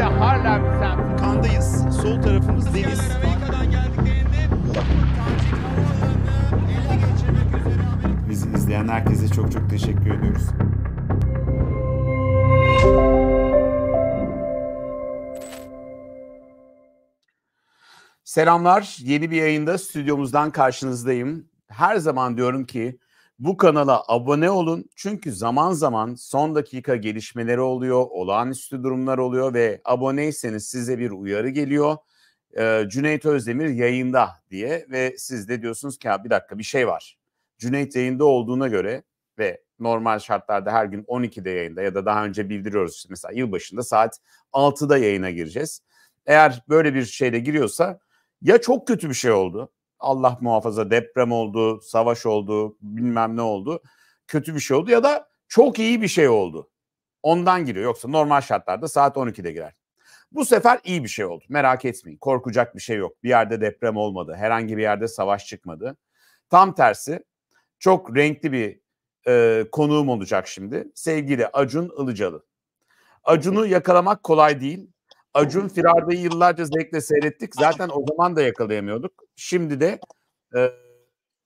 ve hala bir semt. Kandayız. Sol tarafımız deniz. Bizi izleyen herkese çok çok teşekkür ediyoruz. Selamlar. Yeni bir yayında stüdyomuzdan karşınızdayım. Her zaman diyorum ki bu kanala abone olun. Çünkü zaman zaman son dakika gelişmeleri oluyor, olağanüstü durumlar oluyor ve aboneyseniz size bir uyarı geliyor. Cüneyt Özdemir yayında diye ve siz de diyorsunuz ki bir dakika bir şey var. Cüneyt yayında olduğuna göre ve normal şartlarda her gün 12'de yayında ya da daha önce bildiriyoruz. İşte mesela yılbaşında saat 6'da yayına gireceğiz. Eğer böyle bir şeyle giriyorsa ya çok kötü bir şey oldu. Allah muhafaza deprem oldu, savaş oldu, bilmem ne oldu. Kötü bir şey oldu ya da çok iyi bir şey oldu. Ondan giriyor. Yoksa normal şartlarda saat 12'de girer. Bu sefer iyi bir şey oldu. Merak etmeyin. Korkacak bir şey yok. Bir yerde deprem olmadı. Herhangi bir yerde savaş çıkmadı. Tam tersi çok renkli bir konuğum olacak şimdi. Sevgili Acun Ilıcalı. Acun'u yakalamak kolay değil. Acun Firarda'yı yıllarca zevkle seyrettik. Zaten o zaman da yakalayamıyorduk. Şimdi de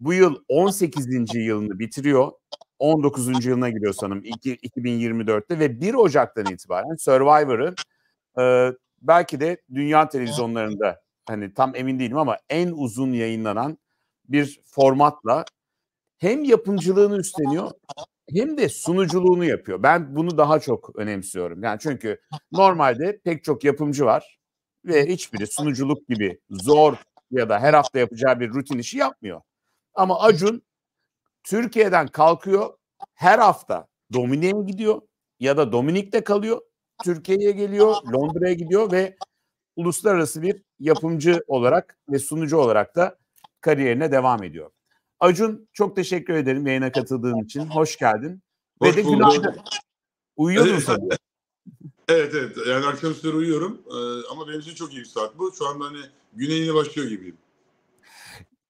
bu yıl 18. yılını bitiriyor. 19. yılına giriyor sanırım 2024'te ve 1 Ocak'tan itibaren Survivor'ın belki de dünya televizyonlarında hani tam emin değilim ama en uzun yayınlanan bir formatla hem yapımcılığını üstleniyor hem de sunuculuğunu yapıyor. Ben bunu daha çok önemsiyorum. Yani çünkü normalde pek çok yapımcı var ve hiçbiri sunuculuk gibi zor ya da her hafta yapacağı bir rutin işi yapmıyor. Ama Acun Türkiye'den kalkıyor, her hafta Dominik'e gidiyor ya da Dominik'te kalıyor, Türkiye'ye geliyor, Londra'ya gidiyor ve uluslararası bir yapımcı olarak ve sunucu olarak da kariyerine devam ediyor. Acun çok teşekkür ederim yayına katıldığın için. Hoş geldin. Hoş ve de günaydın. Uyuyor musun? Evet. Yani akşamüstleri uyuyorum. Ama benim için çok iyi bir saat bu. Şu anda hani güne yeni başlıyor gibiyim.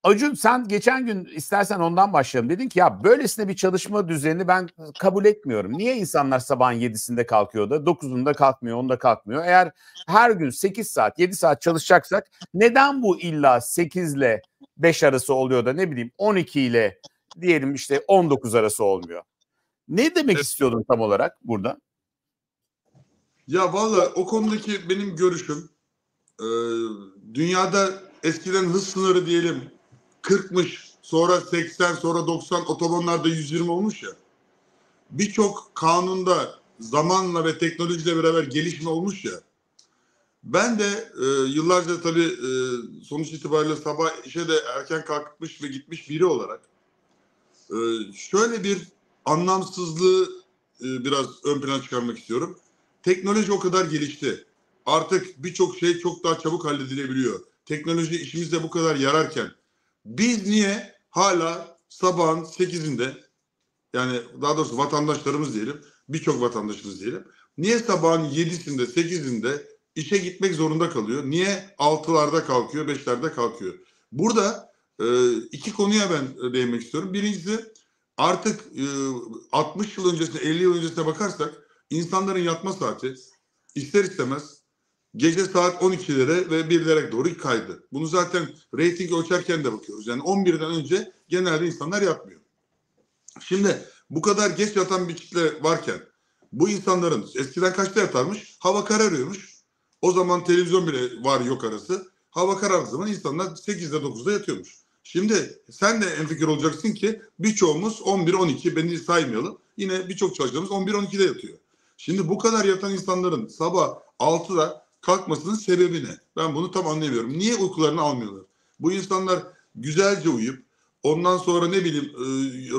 Acun sen geçen gün istersen ondan başlayalım. Dedin ki ya böylesine bir çalışma düzenini ben kabul etmiyorum. Niye insanlar sabahın 7'sinde kalkıyor da 9'unda kalkmıyor, 10'da kalkmıyor? Eğer her gün 8 saat, 7 saat çalışacaksak neden bu illa 8 ile 5 arası oluyor da ne bileyim 12 ile diyelim işte 19 arası olmuyor? Ne demek istiyordun tam olarak burada? Ya valla o konudaki benim görüşüm dünyada eskiden hız sınırı diyelim 40'mış, sonra 80, sonra 90, otobanlarda 120 olmuş ya. Birçok kanunda zamanla ve teknolojiyle beraber gelişme olmuş ya. Ben de yıllarca tabii sonuç itibariyle sabah işe de erken kalkmış ve gitmiş biri olarak şöyle bir anlamsızlığı biraz ön plana çıkarmak istiyorum. Teknoloji o kadar gelişti. Artık birçok şey çok daha çabuk halledilebiliyor. Teknoloji işimizde bu kadar yararken biz niye hala sabahın 8'inde yani daha doğrusu vatandaşlarımız diyelim, birçok vatandaşımız diyelim. Niye sabahın 7'sinde, 8'inde işe gitmek zorunda kalıyor? Niye 6'larda kalkıyor, 5'lerde kalkıyor? Burada iki konuya ben değinmek istiyorum. Birincisi artık 60 yıl öncesine, 50 yıl öncesine bakarsak İnsanların yatma saati ister istemez gece saat 12'lere ve 1'lere doğru kaydı. Bunu zaten reyting ölçerken de bakıyoruz. Yani 11'den önce genelde insanlar yatmıyor. Şimdi bu kadar geç yatan bir kitle varken bu insanların eskiden kaçta yatarmış? Hava kararıyormuş. O zaman televizyon bile var yok arası. Hava karardığı zaman insanlar 8'de 9'da yatıyormuş. Şimdi sen de hemfikir olacaksın ki birçoğumuz 11-12 beni saymayalım. Yine birçok çalışanımız 11-12'de yatıyor. Şimdi bu kadar yatan insanların sabah 6'da kalkmasının sebebi ne? Ben bunu tam anlayamıyorum. Niye uykularını almıyorlar? Bu insanlar güzelce uyuyup ondan sonra ne bileyim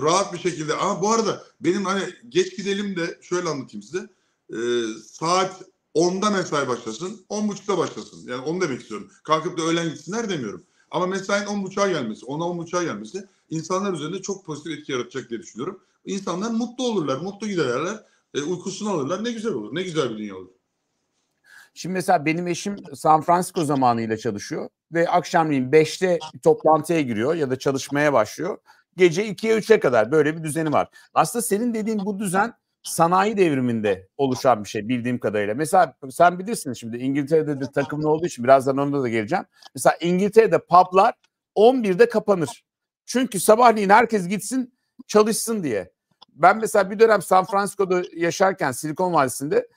rahat bir şekilde. Aa, bu arada benim hani geç gidelim de şöyle anlatayım size. Saat 10'da mesai başlasın, 10.30'da başlasın. Yani onu demek istiyorum. Kalkıp da öğlen gitsinler demiyorum. Ama mesain 10.30'a gelmesi, 10'a 10.30'a gelmesi insanlar üzerinde çok pozitif etki yaratacak diye düşünüyorum. İnsanlar mutlu olurlar, mutlu giderler. Uykusunu alırlar. Ne güzel olur. Ne güzel bir dünya olur. Şimdi mesela benim eşim San Francisco zamanıyla çalışıyor ve akşamleyin 5'te toplantıya giriyor ya da çalışmaya başlıyor. Gece 2'ye 3'e kadar böyle bir düzeni var. Aslında senin dediğin bu düzen sanayi devriminde oluşan bir şey bildiğim kadarıyla. Mesela sen bilirsin, şimdi İngiltere'de de takımlı olduğu için birazdan onda da geleceğim. Mesela İngiltere'de publar 11'de kapanır. Çünkü sabahleyin herkes gitsin çalışsın diye. Ben mesela bir dönem San Francisco'da yaşarken, Silikon Vadisi'nde,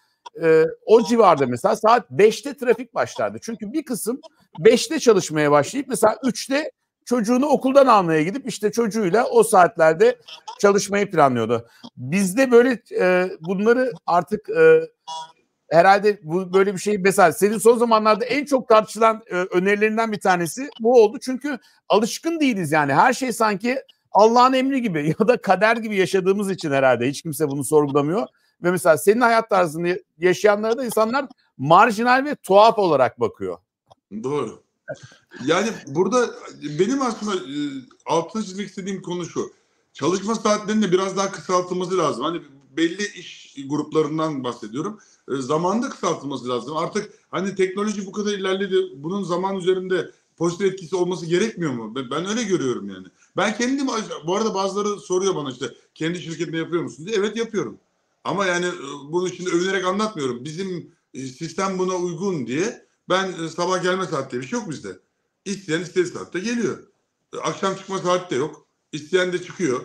o civarda mesela saat 5'te trafik başlardı. Çünkü bir kısım 5'te çalışmaya başlayıp mesela 3'te çocuğunu okuldan almaya gidip işte çocuğuyla o saatlerde çalışmayı planlıyordu. Bizde böyle bunları artık herhalde böyle bir şey, mesela senin son zamanlarda en çok tartışılan önerilerinden bir tanesi bu oldu. Çünkü alışkın değiliz yani, her şey sanki Allah'ın emri gibi ya da kader gibi yaşadığımız için herhalde hiç kimse bunu sorgulamıyor. Ve mesela senin hayat tarzını yaşayanlara da insanlar marjinal ve tuhaf olarak bakıyor. Doğru. Yani burada benim aslında altını çizmek istediğim konu şu. Çalışma saatlerinin de biraz daha kısaltılması lazım. Hani belli iş gruplarından bahsediyorum. Zamanında kısaltılması lazım. Artık hani teknoloji bu kadar ilerledi. Bunun zaman üzerinde pozitif etkisi olması gerekmiyor mu? Ben öyle görüyorum yani. Ben kendim, bu arada bazıları soruyor bana işte kendi şirketinde yapıyor musun diye. Evet yapıyorum. Ama yani bunu şimdi övünerek anlatmıyorum. Bizim sistem buna uygun diye. Ben sabah gelme saati diye bir şey yok bizde. İsteyen istediği saatte geliyor. Akşam çıkma saati de yok. İsteyen de çıkıyor.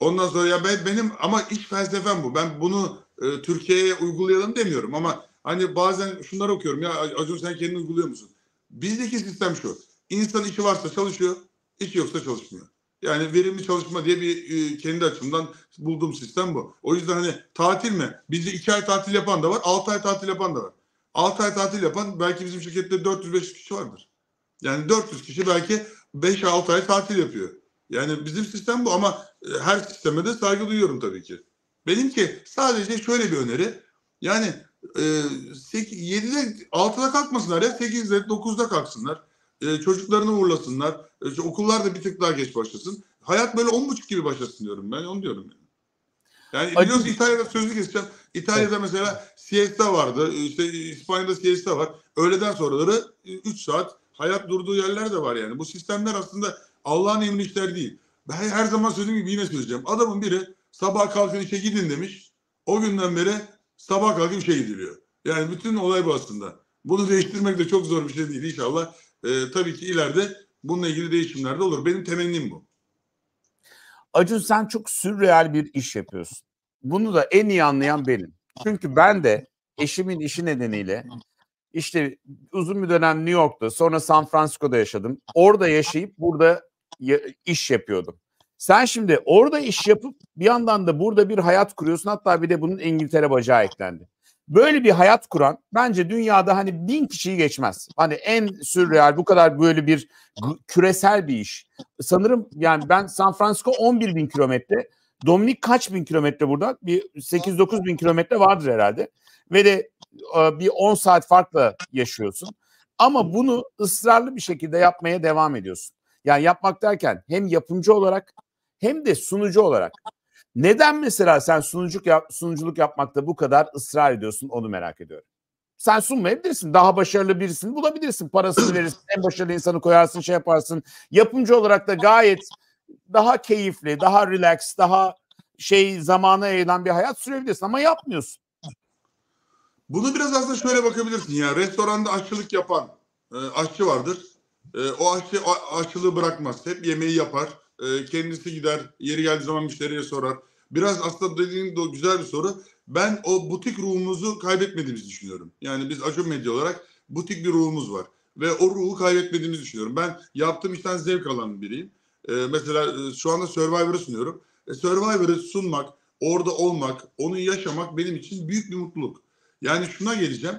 Ondan sonra ya benim ama iç felsefem bu. Ben bunu Türkiye'ye uygulayalım demiyorum ama hani bazen şunları okuyorum. Ya Acun sen kendini uyguluyor musun? Bizdeki sistem şu. İnsan işi varsa çalışıyor, işi yoksa çalışmıyor. Yani verimli çalışma diye bir kendi açımdan bulduğum sistem bu. O yüzden hani tatil mi? Bizde 2 ay tatil yapan da var, 6 ay tatil yapan da var. 6 ay tatil yapan belki bizim şirkette 400-500 kişi vardır. Yani 400 kişi belki 5-6 ay tatil yapıyor. Yani bizim sistem bu ama her sisteme de saygı duyuyorum tabii ki. Benimki sadece şöyle bir öneri. Yani 7'de 6'da kalkmasınlar ya, 8'de 9'da kalksınlar. Çocuklarını uğurlasınlar. Okullar da bir tık daha geç başlasın. Hayat böyle 10.30 gibi başlasın diyorum ben. Onu diyorum yani. Yani biliyorsun İtalya'da, sözlü geçeceğim. İtalya'da mesela siesta vardı. İşte İspanya'da siesta var. Öğleden sonraları 3 saat hayat durduğu yerler de var yani. Bu sistemler aslında Allah'ın emri işler değil. Ben her zaman söylediğim gibi yine söyleyeceğim. Adamın biri sabah kalkın işe gidin demiş. O günden beri sabah kalkın işe gidiliyor. Yani bütün olay bu aslında. Bunu değiştirmek de çok zor bir şey değil inşallah. Tabii ki ileride bununla ilgili değişimler de olur. Benim temennim bu. Acun sen çok sürreal bir iş yapıyorsun. Bunu da en iyi anlayan benim. Çünkü ben de eşimin işi nedeniyle işte uzun bir dönem New York'ta, sonra San Francisco'da yaşadım. Orada yaşayıp burada iş yapıyordum. Sen şimdi orada iş yapıp bir yandan da burada bir hayat kuruyorsun. Hatta bir de bunun İngiltere bacağı eklendi. Böyle bir hayat kuran bence dünyada hani 1000 kişiyi geçmez. Hani en sürreal, bu kadar böyle bir küresel bir iş. Sanırım yani ben San Francisco 11.000 kilometre. Dominik kaç bin kilometre buradan? Bir 8-9 bin kilometre vardır herhalde. Ve de bir 10 saat farkla yaşıyorsun. Ama bunu ısrarlı bir şekilde yapmaya devam ediyorsun. Yani yapmak derken hem yapımcı olarak hem de sunucu olarak. Neden mesela sen sunuculuk yapmakta bu kadar ısrar ediyorsun, onu merak ediyorum. Sen sunmayabilirsin. Daha başarılı birisini bulabilirsin. Parasını verirsin. En başarılı insanı koyarsın, şey yaparsın. Yapımcı olarak da gayet daha keyifli, daha relax, daha zamana eğilen bir hayat sürebilirsin ama yapmıyorsun. Bunu biraz aslında şöyle bakabilirsin ya. Restoranda aşçılık yapan aşçı vardır. O aşçı aşçılığı bırakmaz. Hep yemeği yapar. Kendisi gider, yeri geldiği zaman müşteriye sorar. Biraz aslında dediğin de güzel bir soru. Ben o butik ruhumuzu kaybetmediğimizi düşünüyorum. Yani biz Acun Medya olarak butik bir ruhumuz var. Ve o ruhu kaybetmediğimizi düşünüyorum. Ben yaptığım işten zevk alan biriyim. Mesela şu anda Survivor'ı sunuyorum. Survivor'ı sunmak, orada olmak, onu yaşamak benim için büyük bir mutluluk. Yani şuna geleceğim.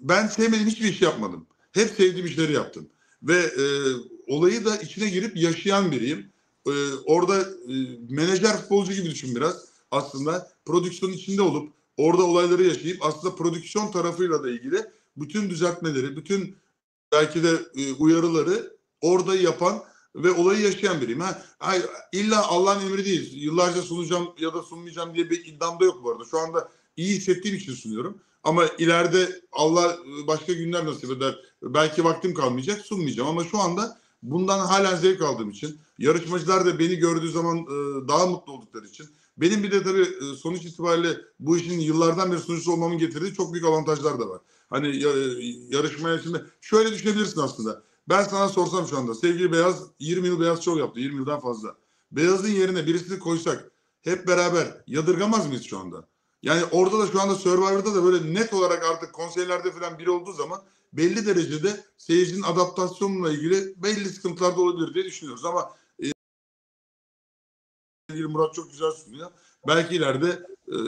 Ben sevmediğim hiçbir iş yapmadım. Hep sevdiğim işleri yaptım. Ve olayı da içine girip yaşayan biriyim. Orada menajer futbolcu gibi düşün biraz. Aslında prodüksiyonun içinde olup orada olayları yaşayıp aslında prodüksiyon tarafıyla da ilgili bütün düzeltmeleri, bütün belki de uyarıları orada yapan ve olayı yaşayan biriyim. İlla Allah'ın emri değil. Yıllarca sunacağım ya da sunmayacağım diye bir iddiam da yok bu arada. Şu anda iyi hissettiğim için sunuyorum. Ama ileride Allah başka günler nasip eder. Belki vaktim kalmayacak, sunmayacağım. Ama şu anda bundan halen zevk aldığım için, yarışmacılar da beni gördüğü zaman daha mutlu oldukları için, Benim bir de tabii sonuç itibariyle bu işin yıllardan beri sonuçlu olmamın getirdiği çok büyük avantajlar da var. Hani yarışmaya şimdi şöyle düşünebilirsin aslında. Ben sana sorsam şu anda sevgili Beyaz 20 yıl Beyaz şov yaptı. 20 yıldan fazla. Beyaz'ın yerine birisini koysak hep beraber yadırgamaz mıyız şu anda? Yani orada da şu anda Survivor'da da böyle net olarak artık konseylerde falan biri olduğu zaman belli derecede seyircinin adaptasyonla ilgili belli sıkıntılar da olabilir diye düşünüyoruz. Ama Murat çok güzel sunuyor. Belki ileride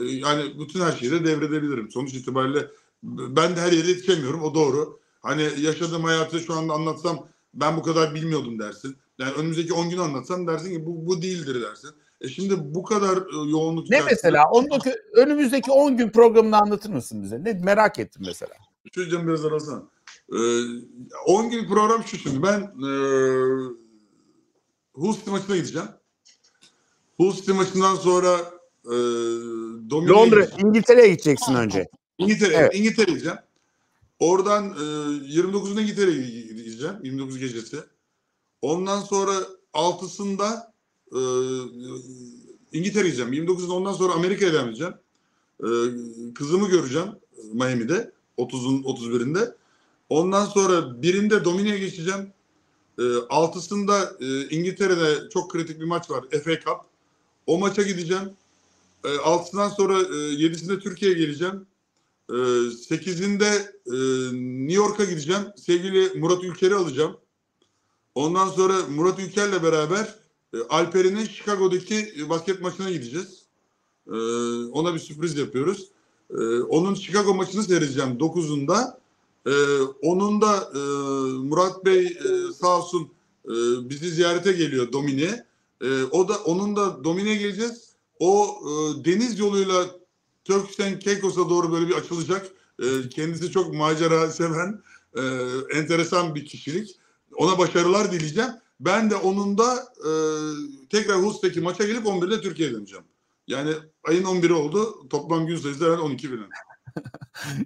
yani bütün her şeyi de devredebilirim. Sonuç itibariyle ben de her yere yetişemiyorum. O doğru. Hani yaşadığım hayatı şu anda anlatsam ben bu kadar bilmiyordum dersin. Yani önümüzdeki 10 gün anlatsam dersin ki bu değildir dersin. Şimdi bu kadar yoğunluk... Ne mesela? Önümüzdeki 10 gün programını anlatır mısın bize? Ne merak ettim mesela. Şu canım biraz arasana. 10 gün program şu şimdi. Ben Hull City maçına gideceğim. Hull City maçından sonra Dominik... Londra, İngiltere'ye gideceksin önce. İngiltere'ye gideceğim. Oradan 29'una İngiltere'ye gideceğim. 29 gecesi. Ondan sonra 6'sında İngiltere'ye gideceğim. 29'da ondan sonra Amerika'ya devam edeceğim. Kızımı göreceğim Miami'de. 30'un 31'inde. Ondan sonra birinde Dominik'e geçeceğim. 6'sında İngiltere'de çok kritik bir maç var. FA Cup. O maça gideceğim. 6'sından sonra 7'sinde Türkiye'ye geleceğim. 8'inde New York'a gideceğim. Sevgili Murat Ülker'i alacağım. Ondan sonra Murat Ülker'le beraber Alper'in Chicago'daki basket maçına gideceğiz. Ona bir sürpriz yapıyoruz. Onun Chicago maçını seyredeceğim 9'unda. Onun da Murat Bey sağ olsun bizi ziyarete geliyor Dominik'e. Onun da Dominik'e geleceğiz. O deniz yoluyla Turkistan Caicos'a doğru böyle bir açılacak. Kendisi çok macera seven, enteresan bir kişilik. Ona başarılar dileyeceğim. Ben de onun da tekrar Hull'daki maça gelip 11'de Türkiye'ye döneceğim. Yani ayın 11'i oldu. Toplam gün sayısı herhalde 12 bin.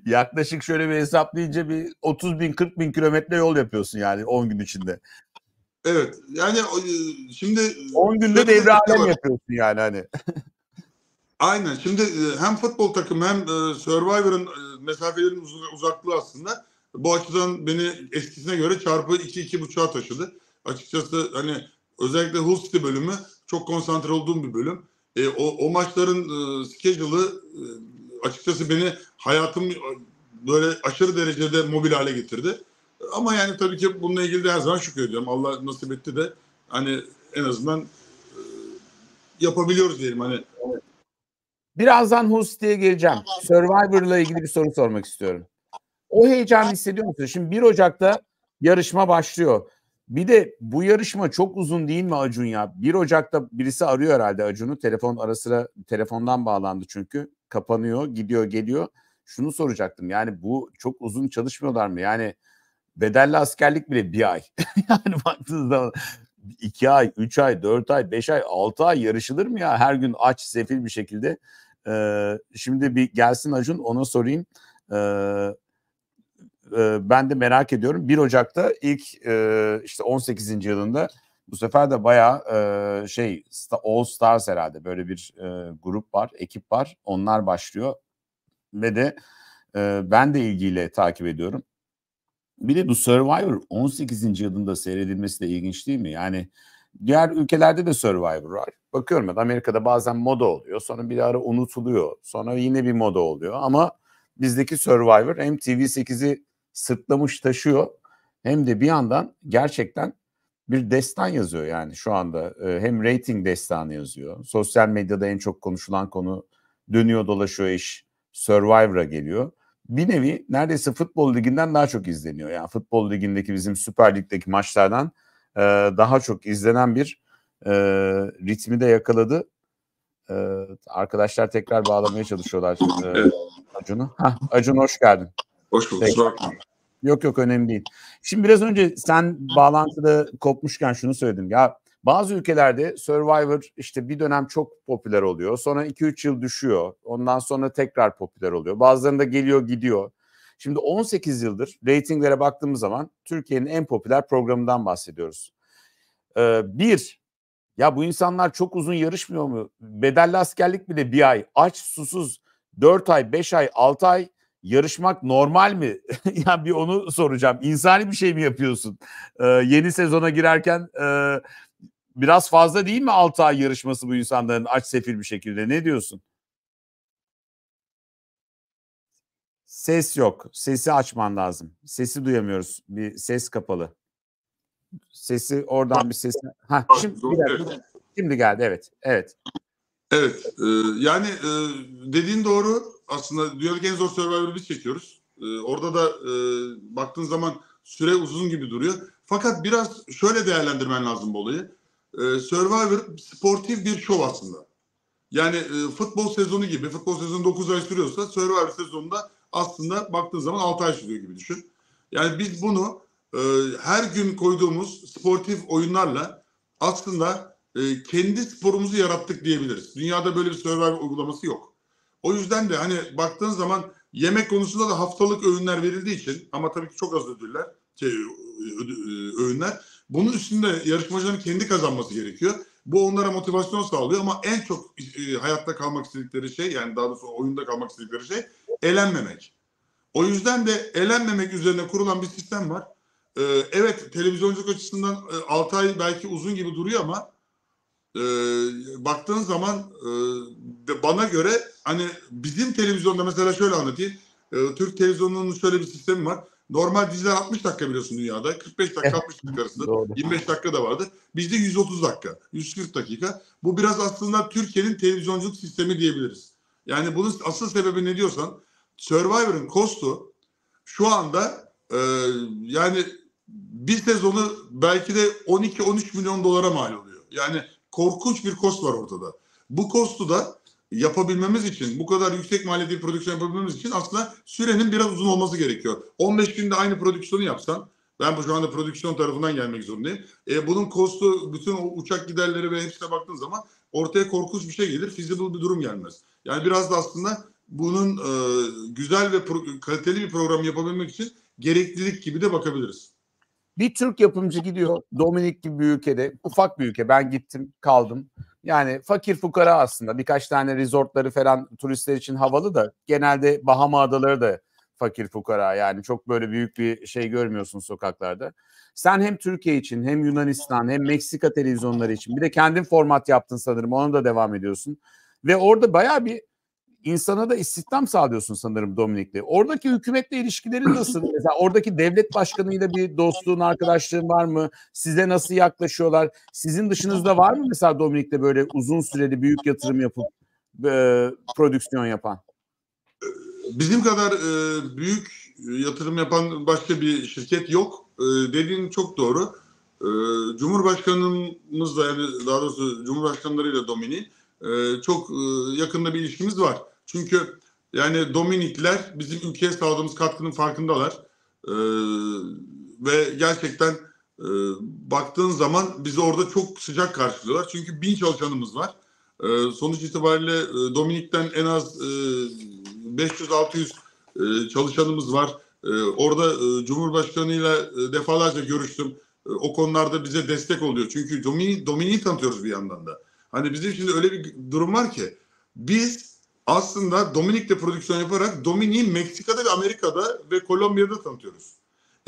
Yaklaşık şöyle bir hesaplayınca bir 30 bin 40 bin kilometre yol yapıyorsun yani 10 gün içinde. Evet. Yani şimdi 10 günde devre alem yapıyorsun yani hani. Aynen. Şimdi hem futbol takımı hem Survivor'ın mesafelerin uzaklığı aslında bu açıdan beni eskisine göre çarpı 2-2,5'a taşıdı. Açıkçası hani özellikle Hull City bölümü çok konsantre olduğum bir bölüm. O maçların schedule'ı açıkçası beni hayatım böyle aşırı derecede mobil hale getirdi. Ama yani tabii ki bununla ilgili de her zaman şükrediyorum. Allah nasip etti de hani en azından yapabiliyoruz diyelim hani. Birazdan Hull City'ye geleceğim. Survivor'la ilgili bir soru sormak istiyorum. O heyecanı hissediyor musun? Şimdi 1 Ocak'ta yarışma başlıyor. Bir de bu yarışma çok uzun değil mi Acun ya? 1 Ocak'ta birisi arıyor herhalde Acun'u. Telefon ara sıra telefondan bağlandı çünkü. Kapanıyor, gidiyor, geliyor. Şunu soracaktım. Yani bu çok uzun çalışmıyorlar mı? Yani bedelli askerlik bile bir ay. Yani baktığınızda 2 ay, 3 ay, 4 ay, 5 ay, 6 ay yarışılır mı ya? Her gün aç, sefil bir şekilde. Şimdi bir gelsin Acun ona sorayım. Ben de merak ediyorum. 1 Ocak'ta ilk işte 18. yılında bu sefer de bayağı All Stars herhalde böyle bir grup var, ekip var. Onlar başlıyor ve de ben de ilgiyle takip ediyorum. Bir de bu Survivor 18. yılında seyredilmesi de ilginç değil mi? Yani diğer ülkelerde de Survivor var. Bakıyorum ya Amerika'da bazen moda oluyor. Sonra bir ara unutuluyor. Sonra yine bir moda oluyor. Ama bizdeki Survivor hem TV8'i sırtlamış taşıyor hem de bir yandan gerçekten bir destan yazıyor yani şu anda hem reyting destanı yazıyor. Sosyal medyada en çok konuşulan konu dönüyor dolaşıyor iş Survivor'a geliyor. Bir nevi neredeyse futbol liginden daha çok izleniyor. Yani futbol ligindeki bizim Süper Lig'deki maçlardan daha çok izlenen bir ritmi de yakaladı. Arkadaşlar tekrar bağlamaya çalışıyorlar Acun'u. Acun hoş geldin. Hoş bulduk. Yok önemli değil. Şimdi biraz önce sen bağlantıda kopmuşken şunu söyledim. Ya bazı ülkelerde Survivor işte bir dönem çok popüler oluyor. Sonra 2-3 yıl düşüyor. Ondan sonra tekrar popüler oluyor. Bazılarında geliyor gidiyor. Şimdi 18 yıldır reytinglere baktığımız zaman Türkiye'nin en popüler programından bahsediyoruz. Bir Ya bu insanlar çok uzun yarışmıyor mu? Bedelli askerlik bile bir ay. Aç, susuz 4 ay, 5 ay, 6 ay yarışmak normal mi? Ya bir onu soracağım. İnsani bir şey mi yapıyorsun? Yeni sezona girerken biraz fazla değil mi 6 ay yarışması bu insanların aç sefil bir şekilde? Ne diyorsun? Ses yok. Sesi açman lazım. Sesi duyamıyoruz. Bir ses kapalı. Sesi oradan bir sesi. Ha, şimdi geldi. Evet. Evet. Evet. Yani dediğin doğru. Aslında diyor ki en zor Survivor'ı biz çekiyoruz. Orada da baktığın zaman süre uzun gibi duruyor. Fakat biraz şöyle değerlendirmen lazım bu olayı. Survivor sportif bir şov aslında. Yani futbol sezonu gibi. Futbol sezonu 9 ay sürüyorsa Survivor sezonunda aslında baktığın zaman 6 ay sürüyor gibi düşün. Yani biz bunu her gün koyduğumuz sportif oyunlarla aslında kendi sporumuzu yarattık diyebiliriz. Dünyada böyle bir Survivor uygulaması yok. O yüzden de hani baktığın zaman yemek konusunda da haftalık öğünler verildiği için, ama tabii ki çok az ödüller, öğünler. Bunun üstünde yarışmacıların kendi kazanması gerekiyor. Bu onlara motivasyon sağlıyor ama en çok hayatta kalmak istedikleri şey, yani daha doğrusu oyunda kalmak istedikleri şey elenmemek. O yüzden de elenmemek üzerine kurulan bir sistem var. Evet, televizyonculuk açısından 6 ay belki uzun gibi duruyor ama baktığın zaman bana göre hani bizim televizyonda mesela şöyle anlatayım. Türk televizyonunun şöyle bir sistemi var. Normal diziler 60 dakika biliyorsun dünyada. 45 dakika 60 dakika arasında. Doğru. 25 dakika da vardı. Bizde 130 dakika. 140 dakika. Bu biraz aslında Türkiye'nin televizyonculuk sistemi diyebiliriz. Yani bunun asıl sebebi ne diyorsan Survivor'ın kostu şu anda yani bir sezonu belki de 12-13 milyon dolara mal oluyor. Yani korkunç bir kost var ortada. Bu kostu da yapabilmemiz için, bu kadar yüksek maliyetli bir prodüksiyon yapabilmemiz için aslında sürenin biraz uzun olması gerekiyor. 15 günde aynı prodüksiyonu yapsan, ben şu anda prodüksiyon tarafından gelmek zorundayım. Bunun kostu, bütün uçak giderleri ve hepsine baktığın zaman ortaya korkunç bir şey gelir, feasible bir durum gelmez. Yani biraz da aslında bunun güzel ve kaliteli bir program yapabilmek için gereklilik gibi de bakabiliriz. Bir Türk yapımcı gidiyor Dominik gibi bir ülkede, ufak bir ülke, ben gittim kaldım. Yani fakir fukara aslında, birkaç tane resortları falan turistler için havalı da genelde Bahama Adaları da fakir fukara, yani çok böyle büyük bir şey görmüyorsun sokaklarda. Sen hem Türkiye için hem Yunanistan hem Meksika televizyonları için bir de kendin format yaptın sanırım, onu da devam ediyorsun. Ve orada bayağı bir insana da istihdam sağlıyorsun sanırım Dominik'le. Oradaki hükümetle ilişkilerin nasıl? Mesela oradaki devlet başkanıyla bir dostluğun, arkadaşlığın var mı? Size nasıl yaklaşıyorlar? Sizin dışınızda var mı mesela Dominik'le böyle uzun süreli büyük yatırım yapıp prodüksiyon yapan? Bizim kadar büyük yatırım yapan başka bir şirket yok. Dediğin çok doğru. Cumhurbaşkanımızla, yani daha doğrusu cumhurbaşkanlarıyla Dominik çok yakında bir ilişkimiz var. Çünkü yani Dominikler bizim ülkeye sağladığımız katkının farkındalar. Ve gerçekten baktığın zaman bizi orada çok sıcak karşılıyorlar. Çünkü 1000 çalışanımız var. Sonuç itibariyle Dominik'ten en az 500-600 çalışanımız var. Orada Cumhurbaşkanı'yla defalarca görüştüm. O konularda bize destek oluyor. Çünkü Dominik'i tanıtıyoruz bir yandan da. Hani bizim şimdi öyle bir durum var ki biz aslında Dominik'te prodüksiyon yaparak Dominik'i Meksika'da ve Amerika'da ve Kolombiya'da tanıtıyoruz.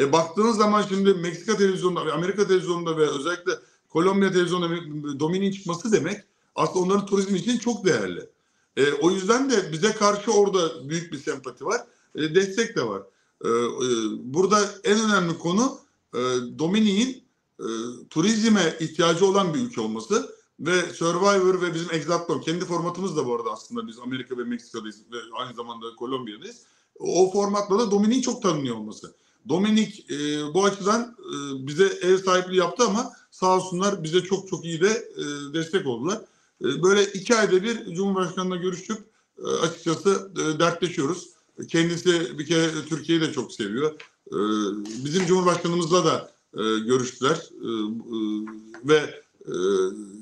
Baktığınız zaman şimdi Meksika televizyonunda ve Amerika televizyonunda ve özellikle Kolombiya televizyonunda Dominik'in çıkması demek aslında onların turizmi için çok değerli. O yüzden de bize karşı orada büyük bir sempati var. Destek de var. Burada en önemli konu Dominik'in turizme ihtiyacı olan bir ülke olması. Ve Survivor ve bizim Exatlon, kendi formatımız da bu arada aslında, biz Amerika ve Meksika'dayız ve aynı zamanda Kolombiya'dayız. O formatla da Dominik'in çok tanınıyor olması. Dominik bu açıdan bize ev sahipliği yaptı ama sağ olsunlar bize çok çok iyi de destek oldular. Böyle 2 ayda bir Cumhurbaşkanı'na görüşüp açıkçası dertleşiyoruz. Kendisi bir kere Türkiye'yi de çok seviyor. Bizim Cumhurbaşkanımızla da görüştüler ve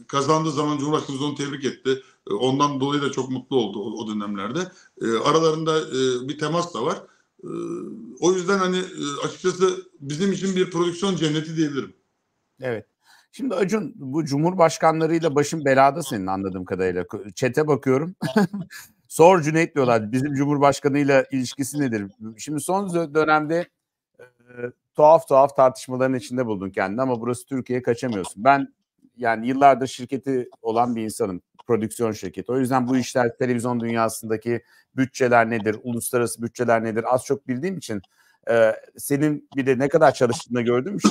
kazandığı zaman Cumhurbaşkanımız onu tebrik etti. Ondan dolayı da çok mutlu oldu o dönemlerde. Aralarında bir temas da var. O yüzden hani açıkçası bizim için bir prodüksiyon cenneti diyebilirim. Evet. Şimdi Acun, bu cumhurbaşkanlarıyla başın belada senin anladığım kadarıyla. Çete bakıyorum. Sor Cüneyt diyorlar. Bizim cumhurbaşkanıyla ilişkisi nedir? Şimdi son dönemde tuhaf tartışmaların içinde buldun kendini ama burası Türkiye'ye kaçamıyorsun. Ben yani yıllardır şirketi olan bir insanım. Prodüksiyon şirketi. O yüzden bu işler, televizyon dünyasındaki bütçeler nedir? Uluslararası bütçeler nedir? Az çok bildiğim için senin bir de ne kadar çalıştığını gördüğüm için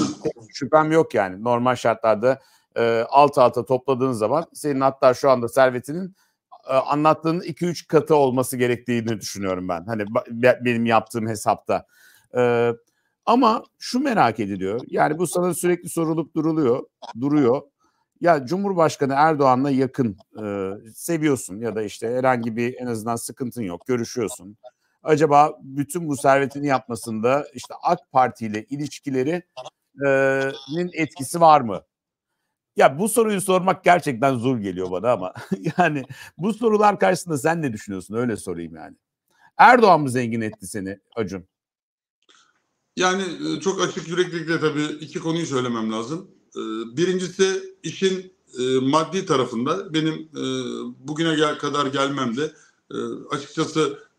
şüphem yok yani. Normal şartlarda alt alta topladığın zaman senin hatta şu anda servetinin anlattığının 2-3 katı olması gerektiğini düşünüyorum ben. Hani benim yaptığım hesapta. Ama şu merak ediliyor. Yani bu sana sürekli sorulup duruyor. Ya Cumhurbaşkanı Erdoğan'la yakın seviyorsun ya da işte herhangi bir en azından sıkıntın yok, görüşüyorsun. Acaba bütün bu servetini yapmasında işte AK Parti ile ilişkilerinin etkisi var mı? Ya bu soruyu sormak gerçekten zor geliyor bana ama yani bu sorular karşısında sen ne düşünüyorsun? Öyle sorayım yani. Erdoğan mı zengin etti seni Acun? Yani çok açık yüreklilikle tabii iki konuyu söylemem lazım. Birincisi işin maddi tarafında benim bugüne kadar gelmemde açıkçası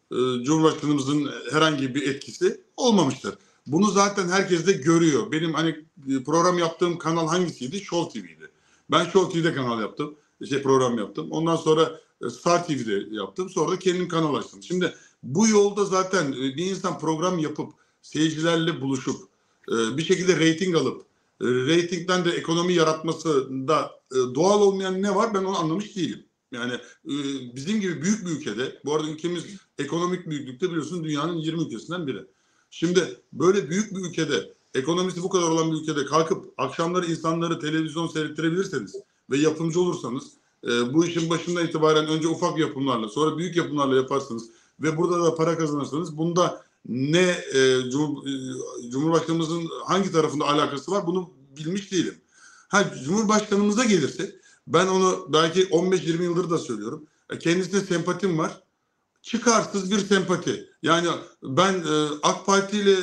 Cumhurbaşkanımızın herhangi bir etkisi olmamıştır. Bunu zaten herkes de görüyor. Benim hani program yaptığım kanal hangisiydi? Show TV'ydi. Ben Show TV'de kanal yaptım. Program yaptım. Ondan sonra Star TV'de yaptım. Sonra da kendim kanal açtım. Şimdi bu yolda zaten bir insan program yapıp seyircilerle buluşup bir şekilde reyting alıp reytingden de ekonomi yaratmasında doğal olmayan ne var ben onu anlamış değilim. Yani bizim gibi büyük bir ülkede, bu arada ülkemiz ekonomik büyüklükte biliyorsunuz dünyanın 20 ülkesinden biri. Şimdi böyle büyük bir ülkede, ekonomisi bu kadar olan bir ülkede kalkıp akşamları insanları televizyon seyrettirebilirseniz ve yapımcı olursanız, bu işin başından itibaren önce ufak yapımlarla sonra büyük yapımlarla yaparsanız ve burada da para kazanırsanız bunda ne Cumhurbaşkanımızın hangi tarafında alakası var bunu bilmiş değilim. Cumhurbaşkanımıza gelirse ben onu belki 15-20 yıldır da söylüyorum. Kendisine sempatim var. Çıkarsız bir sempati. Yani ben AK Parti ile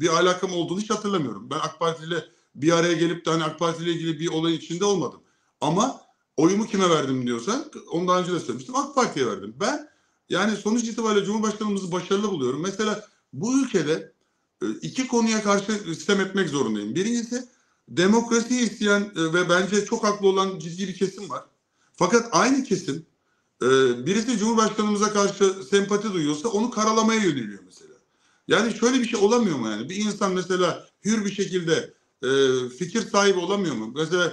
bir alakam olduğunu hiç hatırlamıyorum. Ben AK Parti ile bir araya gelip de hani AK Parti ile ilgili bir olayın içinde olmadım. Ama oyumu kime verdim diyorsan onu daha önce de söylemiştim. AK Parti'ye verdim. Ben yani sonuç itibariyle Cumhurbaşkanımızı başarılı buluyorum. Mesela bu ülkede iki konuya karşı sistem etmek zorundayım. Birincisi demokrasiyi isteyen ve bence çok haklı olan ciddi bir kesim var. Fakat aynı kesim birisi Cumhurbaşkanımıza karşı sempati duyuyorsa onu karalamaya yöneliyor mesela. Yani şöyle bir şey olamıyor mu yani? Bir insan mesela hür bir şekilde fikir sahibi olamıyor mu? Mesela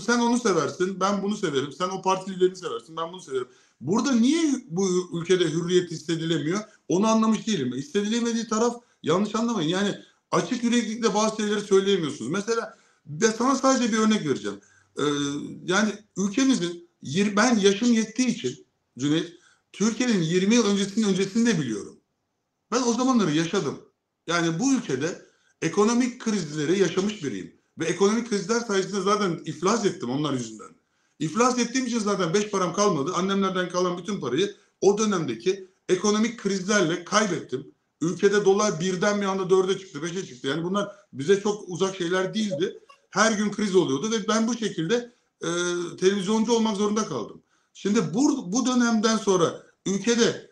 sen onu seversin, ben bunu severim. Sen o partililerini seversin, ben bunu severim. Burada niye bu ülkede hürriyet hissedilemiyor? Onu anlamış değilim. Hissedilemediği taraf yanlış anlamayın. Yani açık yüreklilikle bazı şeyleri söyleyemiyorsunuz. Mesela ben sana sadece bir örnek vereceğim. Yani ülkemizin, ben yaşım yettiği için Cüneyt, Türkiye'nin 20 yıl öncesini de biliyorum. Ben o zamanları yaşadım. Yani bu ülkede ekonomik krizleri yaşamış biriyim. Ve ekonomik krizler sayesinde zaten iflas ettim onlar yüzünden. İflas ettiğim için zaten 5 param kalmadı. Annemlerden kalan bütün parayı o dönemdeki ekonomik krizlerle kaybettim. Ülkede dolar birden bir anda 4'e çıktı, 5'e çıktı. Yani bunlar bize çok uzak şeyler değildi. Her gün kriz oluyordu ve ben bu şekilde televizyoncu olmak zorunda kaldım. Şimdi bu dönemden sonra ülkede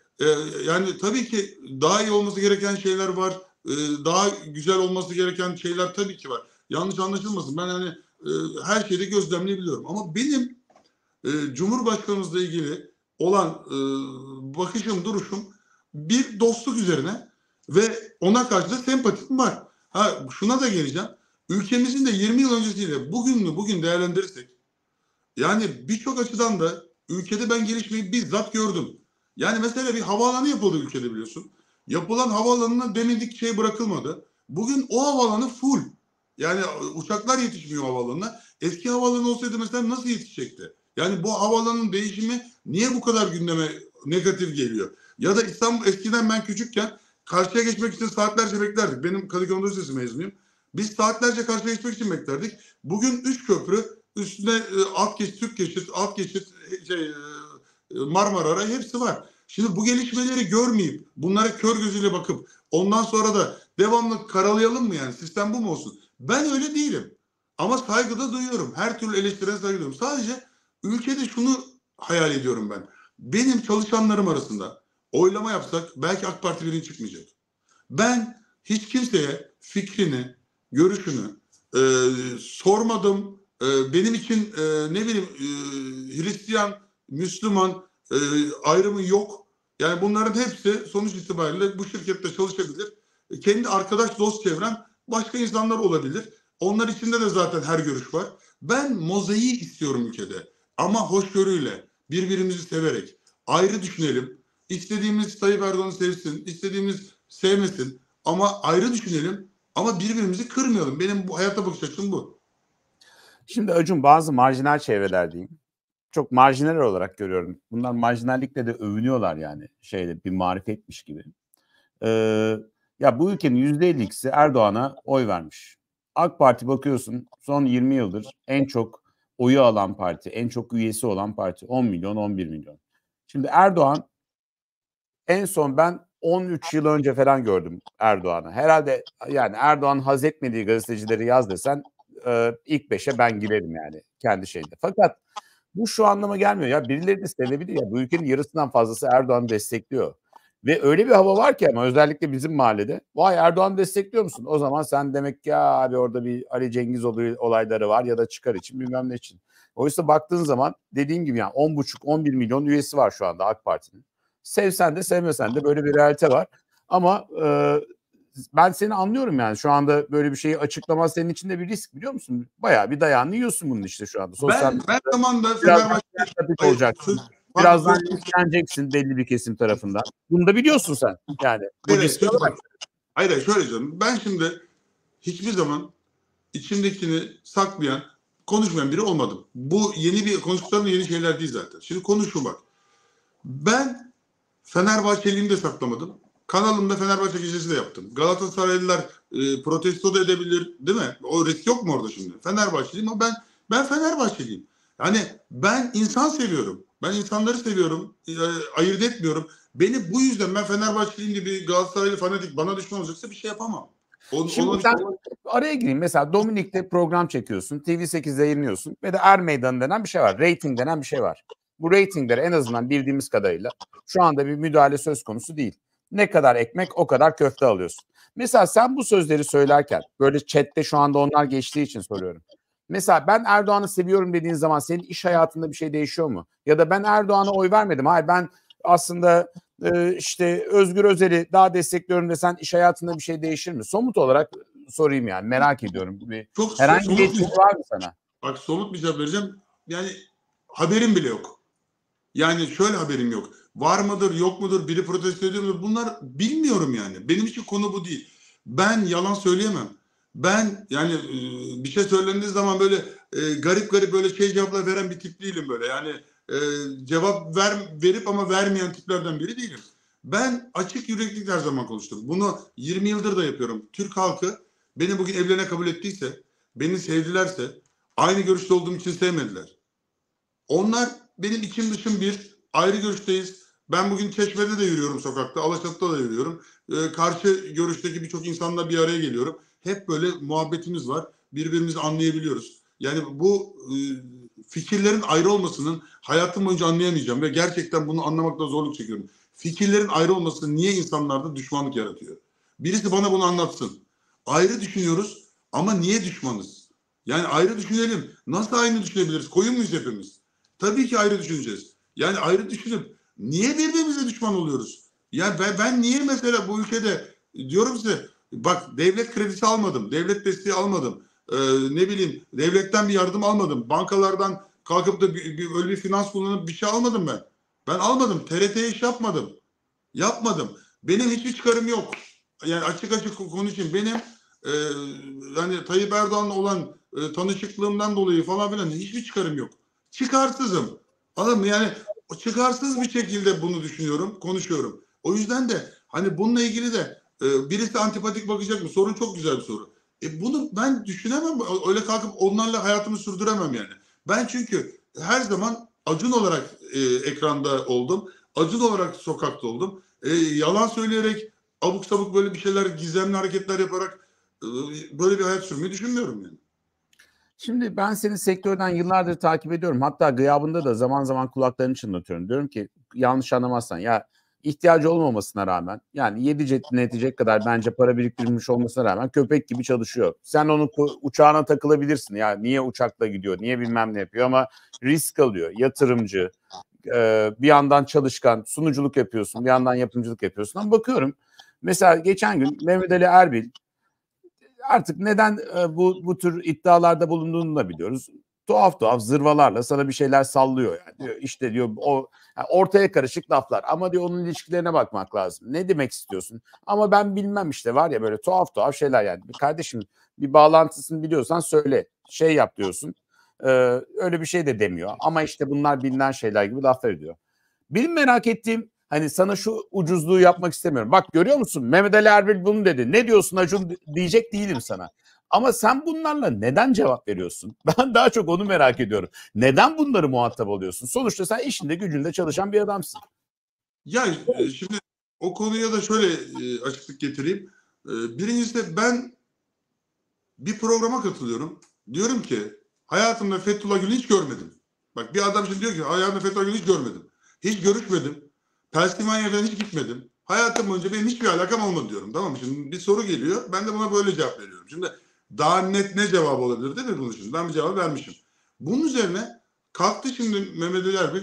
yani tabii ki daha iyi olması gereken şeyler var. Daha güzel olması gereken şeyler tabii ki var. Yanlış anlaşılmasın. Ben hani her şeyi gözlemleyebiliyorum. Ama benim Cumhurbaşkanımızla ilgili olan bakışım, duruşum bir dostluk üzerine ve ona karşı da sempatim var. Şuna da geleceğim. Ülkemizin de 20 yıl öncesiyle bugün değerlendirirsek yani birçok açıdan da ülkede ben gelişmeyi bizzat gördüm. Yani mesela bir havaalanı yapıldı ülkede biliyorsun. Yapılan havaalanına denedik şey bırakılmadı. Bugün o havaalanı full. Yani uçaklar yetişmiyor havaalanına. Eski havaalanı olsaydı mesela nasıl yetişecekti? Yani bu havaalanının değişimi niye bu kadar gündeme negatif geliyor? Ya da İstanbul eskiden ben küçükken karşıya geçmek için saatlerce beklerdik. Benim Kadıköy Anadolu Lisesi mezunuyum. Biz saatlerce karşıya geçmek için beklerdik. Bugün 3 köprü üstüne alt geçit, Türk geçit, alt geçit Marmara Ara hepsi var. Şimdi bu gelişmeleri görmeyip bunlara kör gözüyle bakıp ondan sonra da devamlı karalayalım mı yani? Sistem bu mu olsun? Ben öyle değilim. Ama saygıda duyuyorum. Her türlü eleştirene saygı duyuyorum. Sadece ülkede şunu hayal ediyorum ben. Benim çalışanlarım arasında oylama yapsak belki AK Parti birinin çıkmayacak. Ben hiç kimseye fikrini, görüşünü sormadım. Benim için ne bileyim Hristiyan, Müslüman ayrımı yok. Yani bunların hepsi sonuç itibariyle bu şirkette çalışabilir. Kendi arkadaş, dost çevrem başka insanlar olabilir. Onlar içinde de zaten her görüş var. Ben mozaiği istiyorum ülkede. Ama hoşgörüyle, birbirimizi severek, ayrı düşünelim. İstediğimiz Tayyip Erdoğan'ı sevsin, istediğimiz sevmesin. Ama ayrı düşünelim. Ama birbirimizi kırmayalım. Benim bu hayata bakış açım bu. Şimdi Acun, bazı marjinal çevreler diyeyim. Çok marjinal olarak görüyorum. Bunlar marjinallikle de övünüyorlar yani. Şeyde bir marifetmiş gibi. Ya bu ülkenin %50'si Erdoğan'a oy vermiş. AK Parti bakıyorsun son 20 yıldır en çok oyu alan parti, en çok üyesi olan parti 10 milyon, 11 milyon. Şimdi Erdoğan en son ben 13 yıl önce falan gördüm Erdoğan'ı. Herhalde yani Erdoğan haz etmediği gazetecileri yaz desen ilk 5'e ben girerim yani kendi şeyinde. Fakat bu şu anlama gelmiyor ya, birilerini sevebilir ya, bu ülkenin yarısından fazlası Erdoğan'ı destekliyor. Ve öyle bir hava var ki ama özellikle bizim mahallede. Vay Erdoğan'ı destekliyor musun? O zaman sen demek ki ya abi orada bir Ali Cengiz olayları var ya da çıkar için bilmem ne için. Oysa baktığın zaman dediğim gibi yani 10,5-11 milyon üyesi var şu anda AK Parti'nin. Sevsen de sevmesen de böyle bir realite var. Ama ben seni anlıyorum yani şu anda böyle bir şeyi açıklama senin için de bir risk, biliyor musun? Bayağı bir dayağını yiyorsun bunun işte şu anda. Sosyal ben zamanında Fenerbahçe'de olacaksın. Birazdan yükleneceksin belli bir kesim tarafından. Bunu da biliyorsun sen. Yani. Evet, hayır şöyle canım. Ben şimdi hiçbir zaman içimdekini saklayan, konuşmayan biri olmadım. Bu yeni bir konuştuklarım yeni şeyler değil zaten. Şimdi konuşmak. Ben Fenerbahçeliğimi de saklamadım. Kanalımda Fenerbahçe gecesi de yaptım. Galatasaraylılar protesto da edebilir, değil mi? O risk yok mu orada şimdi? Fenerbahçeliyim ama ben Fenerbahçeliyim. Yani ben insan seviyorum. Ben insanları seviyorum. Ayırt etmiyorum. Beni bu yüzden ben Fenerbahçeliyim gibi Galatasaraylı fanatik bana düşman olacaksa bir şey yapamam. Araya gireyim. Mesela Dominik'te program çekiyorsun. TV8'de yayınlıyorsun. Ve de Er Meydanı denen bir şey var. Rating denen bir şey var. Bu ratingleri en azından bildiğimiz kadarıyla şu anda bir müdahale söz konusu değil. Ne kadar ekmek o kadar köfte alıyorsun. Mesela sen bu sözleri söylerken böyle chatte şu anda onlar geçtiği için soruyorum. Mesela ben Erdoğan'ı seviyorum dediğin zaman senin iş hayatında bir şey değişiyor mu? Ya da ben Erdoğan'a oy vermedim. Hayır ben aslında işte Özgür Özel'i daha destekliyorum desen iş hayatında bir şey değişir mi? Somut olarak sorayım yani, merak ediyorum. Herhangi bir geçmiş var mı sana? Bak somut bir cevap vereceğim. Yani haberim bile yok. Yani şöyle haberim yok. Var mıdır yok mudur, biri protesto ediyor mudur? Bunlar bilmiyorum yani. Benim için konu bu değil. Ben yalan söyleyemem. Ben yani bir şey söylendiği zaman böyle garip böyle şey cevaplar veren bir tip değilim böyle. Yani cevap verip ama vermeyen tiplerden biri değilim. Ben açık yüreklilik her zaman konuştum. Bunu 20 yıldır da yapıyorum. Türk halkı beni bugün evlerine kabul ettiyse, beni sevdilerse, aynı görüşte olduğum için sevmediler. Onlar benim içim dışım bir, ayrı görüşteyiz. Ben bugün Çeşme'de de yürüyorum sokakta, Alaçatı'da da yürüyorum. Karşı görüşteki birçok insanla bir araya geliyorum. Hep böyle muhabbetimiz var. Birbirimizi anlayabiliyoruz. Yani bu fikirlerin ayrı olmasının hayatım boyunca anlayamayacağım ve gerçekten bunu anlamakta zorluk çekiyorum. Fikirlerin ayrı olması niye insanlarda düşmanlık yaratıyor? Birisi bana bunu anlatsın. Ayrı düşünüyoruz ama niye düşmanız? Yani ayrı düşünelim. Nasıl ayrı düşünebiliriz? Koyun muyuz hepimiz? Tabii ki ayrı düşüneceğiz. Yani ayrı düşünüp niye birbirimize düşman oluyoruz? Yani ben niye mesela bu ülkede diyorum size, bak devlet kredisi almadım, devlet desteği almadım, ne bileyim devletten bir yardım almadım, bankalardan kalkıp da böyle bir finans kullanıp bir şey almadım ben. Ben almadım, TRT'ye iş yapmadım. Benim hiçbir çıkarım yok. Yani açık konuşayım, benim yani Tayyip Erdoğan'la olan tanışıklığımdan dolayı falan filan hiçbir çıkarım yok. Çıkarsızım. Anladın mı? Yani çıkarsız bir şekilde bunu düşünüyorum, konuşuyorum. O yüzden de hani bununla ilgili de birisi antipatik bakacak mı? Sorun çok güzel bir soru. Bunu ben düşünemem. Öyle kalkıp onlarla hayatımı sürdüremem yani. Ben çünkü her zaman Acun olarak ekranda oldum. Acun olarak sokakta oldum. Yalan söyleyerek, abuk sabuk böyle bir şeyler, gizemli hareketler yaparak böyle bir hayat sürmeyi düşünmüyorum yani. Şimdi ben seni sektörden yıllardır takip ediyorum. Hatta gıyabında da zaman zaman kulaklarını çınlatıyorum. Diyorum ki yanlış anlamazsan ya, ihtiyacı olmamasına rağmen, yani 7 cetine yetecek kadar bence para biriktirmiş olmasına rağmen köpek gibi çalışıyor. Sen onu uçağına takılabilirsin. Ya niye uçakla gidiyor, niye bilmem ne yapıyor, ama risk alıyor. Yatırımcı, bir yandan çalışkan, sunuculuk yapıyorsun, bir yandan yapımcılık yapıyorsun. Ama bakıyorum mesela geçen gün Mehmet Ali Erbil, artık neden bu tür iddialarda bulunduğunu da biliyoruz. Tuhaf tuhaf zırvalarla sana bir şeyler sallıyor. Yani diyor, işte diyor o, yani ortaya karışık laflar, ama diyor onun ilişkilerine bakmak lazım. Ne demek istiyorsun? Ama ben bilmem işte, var ya böyle tuhaf tuhaf şeyler yani. Kardeşim, bir bağlantısını biliyorsan söyle, şey yap diyorsun. Öyle bir şey de demiyor. Ama işte bunlar bilinen şeyler gibi laflar ediyor. Benim merak ettiğim, hani sana şu ucuzluğu yapmak istemiyorum. Bak görüyor musun, Mehmet Ali Erbil bunu dedi. Ne diyorsun Acun diyecek değilim sana. Ama sen bunlarla neden cevap veriyorsun? Ben daha çok onu merak ediyorum. Neden bunları muhatap oluyorsun? Sonuçta sen işinde gücünde çalışan bir adamsın. Ya şimdi o konuya da şöyle açıklık getireyim. Birincisi de ben bir programa katılıyorum. Diyorum ki hayatımda Fethullah Gül'ü hiç görmedim. Bak bir adam şimdi diyor ki hayatımda Fethullah Gül'ü hiç görmedim. Hiç görüşmedim. Pensilvanya'ya falan hiç gitmedim. Hayatım boyunca benim hiçbir alakam olmadı diyorum. Tamam mı? Şimdi bir soru geliyor. Ben de buna böyle cevap veriyorum. Şimdi daha net ne cevap olabilir değil mi bunun için? Ben bir cevap vermişim. Bunun üzerine kalktı şimdi Mehmet Ali Erbil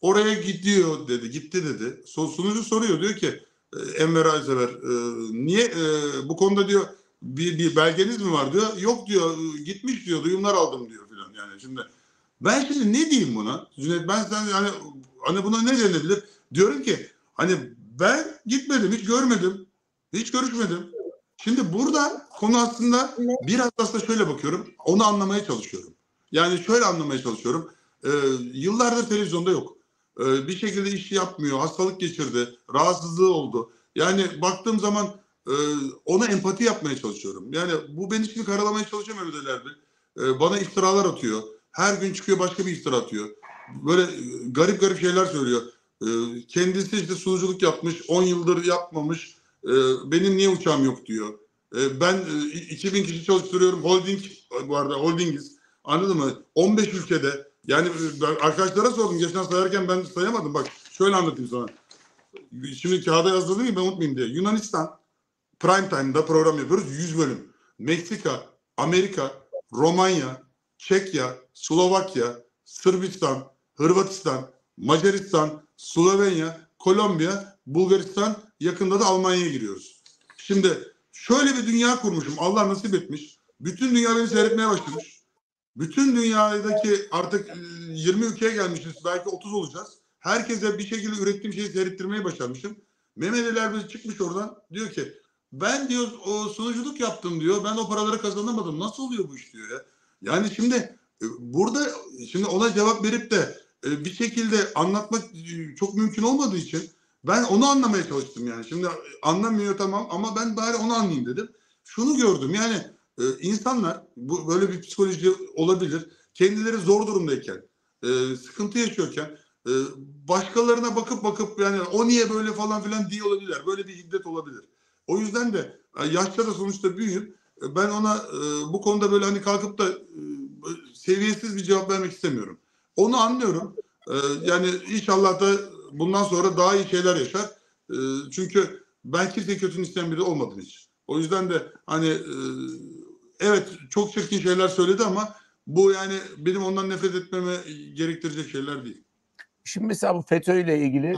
oraya gidiyor dedi. Gitti dedi. Sunucu soruyor. Diyor ki Enver Aysever niye bu konuda diyor bir belgeniz mi var diyor. Yok diyor, gitmiş diyor, duyumlar aldım diyor filan. Yani şimdi ben şimdi ne diyeyim buna? Cüneyt, ben sen hani buna ne denebilir? Diyorum ki hani ben gitmedim, hiç görmedim, hiç görüşmedim. Şimdi burada konu aslında biraz aslında şöyle bakıyorum, onu anlamaya çalışıyorum. Yani şöyle anlamaya çalışıyorum, yıllardır televizyonda yok. Bir şekilde iş yapmıyor, hastalık geçirdi, rahatsızlığı oldu. Yani baktığım zaman ona empati yapmaya çalışıyorum. Yani bu beni şimdi karalamaya çalışıyor Mehmet Ali Erbil. Bana iftiralar atıyor, her gün çıkıyor başka bir iftira atıyor. Böyle garip garip şeyler söylüyor. Kendisi işte sunuculuk yapmış, 10 yıldır yapmamış, benim niye uçağım yok diyor. Ben 2000 kişi çalıştırıyorum, holding, bu arada holdingiz, anladın mı? 15 ülkede, yani arkadaşlara sordum, geçen sayarken ben sayamadım, bak şöyle anlatayım sana. Şimdi kağıda yazdım ya, ben unutmayayım diye. Yunanistan, prime time'da program yapıyoruz, 100 bölüm. Meksika, Amerika, Romanya, Çekya, Slovakya, Sırbistan, Hırvatistan, Macaristan, Slovenya, Kolombiya, Bulgaristan, yakında da Almanya'ya giriyoruz. Şimdi şöyle bir dünya kurmuşum. Allah nasip etmiş. Bütün dünya beni seyretmeye başlamış. Bütün dünyadaki artık 20 ülkeye gelmişiz. Belki 30 olacağız. Herkese bir şekilde ürettiğim şeyi seyrettirmeye başarmışım. Mehmet Ali Erbil çıkmış oradan. Diyor ki ben diyor o sunuculuk yaptım diyor. Ben o paraları kazanamadım. Nasıl oluyor bu iş diyor ya. Yani şimdi burada şimdi ona cevap verip de bir şekilde anlatmak çok mümkün olmadığı için ben onu anlamaya çalıştım yani. Şimdi anlamıyor tamam, ama ben bari onu anlayayım dedim. Şunu gördüm yani, insanlar bu böyle bir psikoloji olabilir. Kendileri zor durumdayken, sıkıntı yaşıyorken başkalarına bakıp yani o niye böyle falan filan diye olabilirler. Böyle bir hiddet olabilir. O yüzden de yaşta da sonuçta büyüyüp ben ona bu konuda böyle hani kalkıp da seviyesiz bir cevap vermek istemiyorum. Onu anlıyorum. Yani inşallah da bundan sonra daha iyi şeyler yaşar. Çünkü ben kimse kötünü isteyen biri olmadım hiç. O yüzden de hani evet çok çirkin şeyler söyledi, ama bu yani benim ondan nefret etmeme gerektirecek şeyler değil. Şimdi mesela bu FETÖ ile ilgili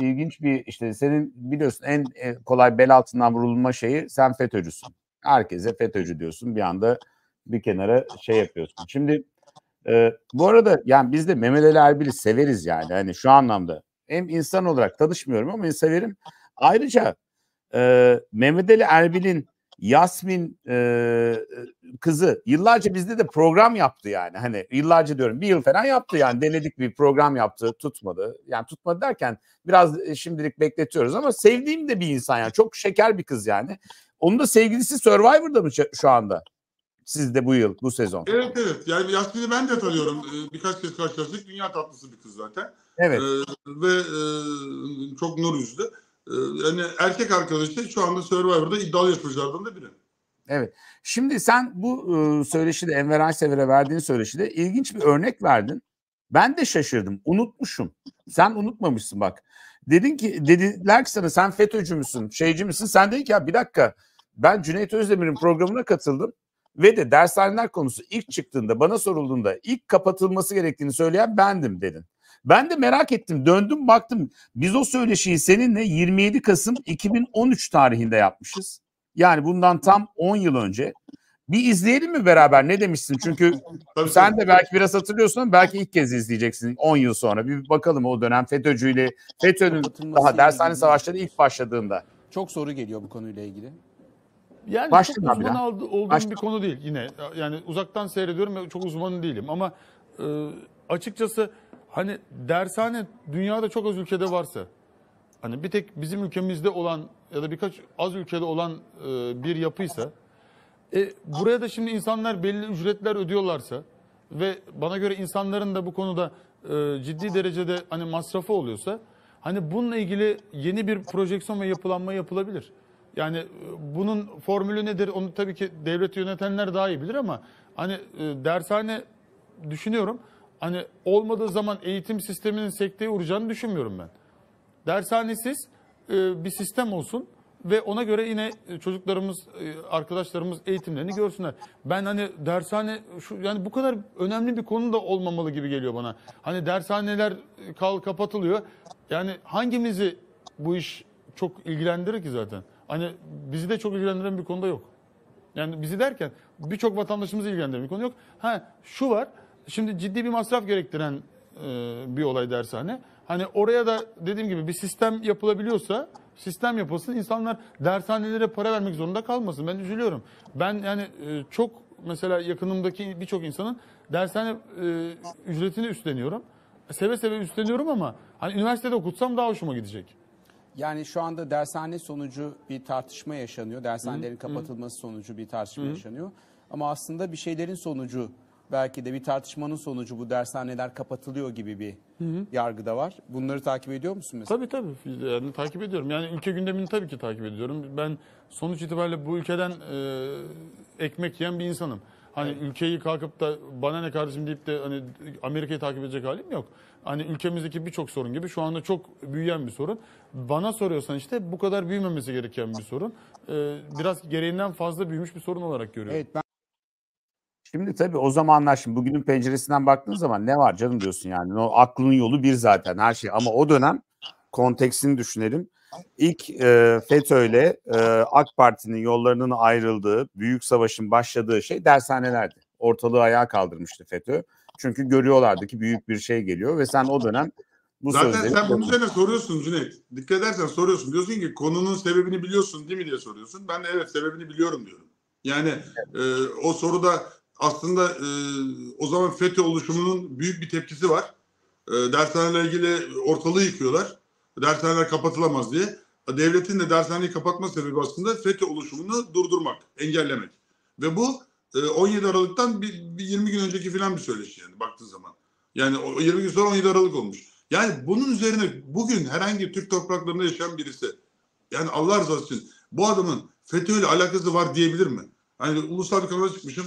ilginç bir, işte senin biliyorsun en kolay bel altından vurulma şeyi, sen FETÖ'cüsün. Herkese FETÖ'cü diyorsun. Bir anda bir kenara şey yapıyorsun. Şimdi bu arada yani biz de Mehmet Ali Erbil'i severiz yani, hani şu anlamda hem insan olarak tanışmıyorum ama severim. Ayrıca Mehmet Ali Erbil'in Yasmin kızı yıllarca bizde de program yaptı yani, hani yıllarca diyorum bir yıl falan yaptı yani, denedik bir program yaptı, tutmadı yani, tutmadı derken biraz şimdilik bekletiyoruz, ama sevdiğim de bir insan yani, çok şeker bir kız yani. Onun da sevgilisi Survivor'da mı şu anda? Siz de bu yıl, bu sezon. Evet evet. Yani Yasmin'i ben de tanıyorum. Birkaç kez karşılaştık. Dünya tatlısı bir kız zaten. Evet. Ve çok nur yüzlü. Yani erkek arkadaşı şu anda Survivor'da iddialı yarışmacılardan da biri. Evet. Şimdi sen bu söyleşi de Enver Aysever'e verdiğin söyleşi de ilginç bir örnek verdin. Ben de şaşırdım. Unutmuşum. Sen unutmamışsın bak. Dedin ki, dediler ki sana sen FETÖ'cü müsün, şeyci misin? Sen dedin ki ya bir dakika, ben Cüneyt Özdemir'in programına katıldım ve de dershaneler konusu ilk çıktığında, bana sorulduğunda ilk kapatılması gerektiğini söyleyen bendim dedin. Ben de merak ettim, döndüm baktım. Biz o söyleşiyi seninle 27 Kasım 2013 tarihinde yapmışız. Yani bundan tam 10 yıl önce. Bir izleyelim mi beraber, ne demişsin? Çünkü tabii sen de belki biraz hatırlıyorsun ama belki ilk kez izleyeceksin 10 yıl sonra. Bir bakalım o dönem FETÖ'cüyle, FETÖ'nün daha dershane savaşları ilk başladığında. Çok soru geliyor bu konuyla ilgili. Yani başladım çok uzman olduğum bir konu değil yine. Yani uzaktan seyrediyorum ve çok uzmanı değilim. Ama açıkçası hani dershane dünyada çok az ülkede varsa, hani bir tek bizim ülkemizde olan ya da birkaç az ülkede olan bir yapıysa, buraya da şimdi insanlar belli ücretler ödüyorlarsa ve bana göre insanların da bu konuda ciddi derecede hani masrafı oluyorsa, hani bununla ilgili yeni bir projeksiyon ve yapılanma yapılabilir. Yani bunun formülü nedir onu tabii ki devleti yönetenler daha iyi bilir ama hani dershane düşünüyorum, hani olmadığı zaman eğitim sisteminin sekteye uğrayacağını düşünmüyorum ben. Dershanesiz bir sistem olsun ve ona göre yine çocuklarımız, arkadaşlarımız eğitimlerini görsünler. Ben hani dershane, yani bu kadar önemli bir konu da olmamalı gibi geliyor bana. Hani dershaneler kapatılıyor. Yani hangimizi bu iş çok ilgilendirir ki zaten? Hani bizi de çok ilgilendiren bir konuda yok. Yani bizi derken birçok vatandaşımızı ilgilendiren bir konu yok. Ha şu var, şimdi ciddi bir masraf gerektiren bir olay dershane. Hani oraya da dediğim gibi bir sistem yapılabiliyorsa sistem yapılsın. İnsanlar dershanelere para vermek zorunda kalmasın. Ben üzülüyorum. Ben yani çok mesela yakınımdaki birçok insanın dershane ücretini üstleniyorum. Seve seve üstleniyorum ama hani üniversitede okutsam daha hoşuma gidecek. Yani şu anda dershane sonucu bir tartışma yaşanıyor. Dershanelerin kapatılması sonucu bir tartışma yaşanıyor. Ama aslında bir şeylerin sonucu, belki de bir tartışmanın sonucu bu dershaneler kapatılıyor gibi bir yargı da var. Bunları takip ediyor musun mesela? Tabii tabii. Yani takip ediyorum. Yani ülke gündemini tabii ki takip ediyorum. Ben sonuç itibariyle bu ülkeden ekmek yiyen bir insanım. Hani ülkeyi kalkıp da bana ne kardeşim deyip de hani Amerika'yı takip edecek halim yok. Hani ülkemizdeki birçok sorun gibi şu anda çok büyüyen bir sorun. Bana soruyorsan işte bu kadar büyümemesi gereken bir sorun. Biraz gereğinden fazla büyümüş bir sorun olarak görüyorum. Evet, ben... Şimdi tabii o zamanlar, şimdi bugünün penceresinden baktığın zaman ne var canım diyorsun yani. O aklın yolu bir zaten her şey. Ama o dönem konteksini düşünelim. İlk FETÖ ile AK Parti'nin yollarının ayrıldığı, büyük savaşın başladığı şey dershanelerdi. Ortalığı ayağa kaldırmıştı FETÖ. Çünkü görüyorlardı ki büyük bir şey geliyor ve sen o dönem bu zaten sözleri... Zaten sen bunun üzerine soruyorsun Cüneyt. Dikkat edersen soruyorsun. Diyorsun ki konunun sebebini biliyorsun değil mi diye soruyorsun. Ben de evet sebebini biliyorum diyorum. Yani o soruda... Aslında o zaman FETÖ oluşumunun büyük bir tepkisi var. Dershanelerle ilgili ortalığı yıkıyorlar. Dershaneler kapatılamaz diye. Devletin de dershaneyi kapatma sebebi aslında FETÖ oluşumunu durdurmak, engellemek. Ve bu 17 Aralık'tan 20 gün önceki filan bir söyleşi yani baktığın zaman. Yani 20 gün sonra 17 Aralık olmuş. Yani bunun üzerine bugün herhangi Türk topraklarında yaşayan birisi, yani Allah razı olsun, bu adamın FETÖ'yle alakası var diyebilir mi? Hani ulusal bir kanala çıkmışım.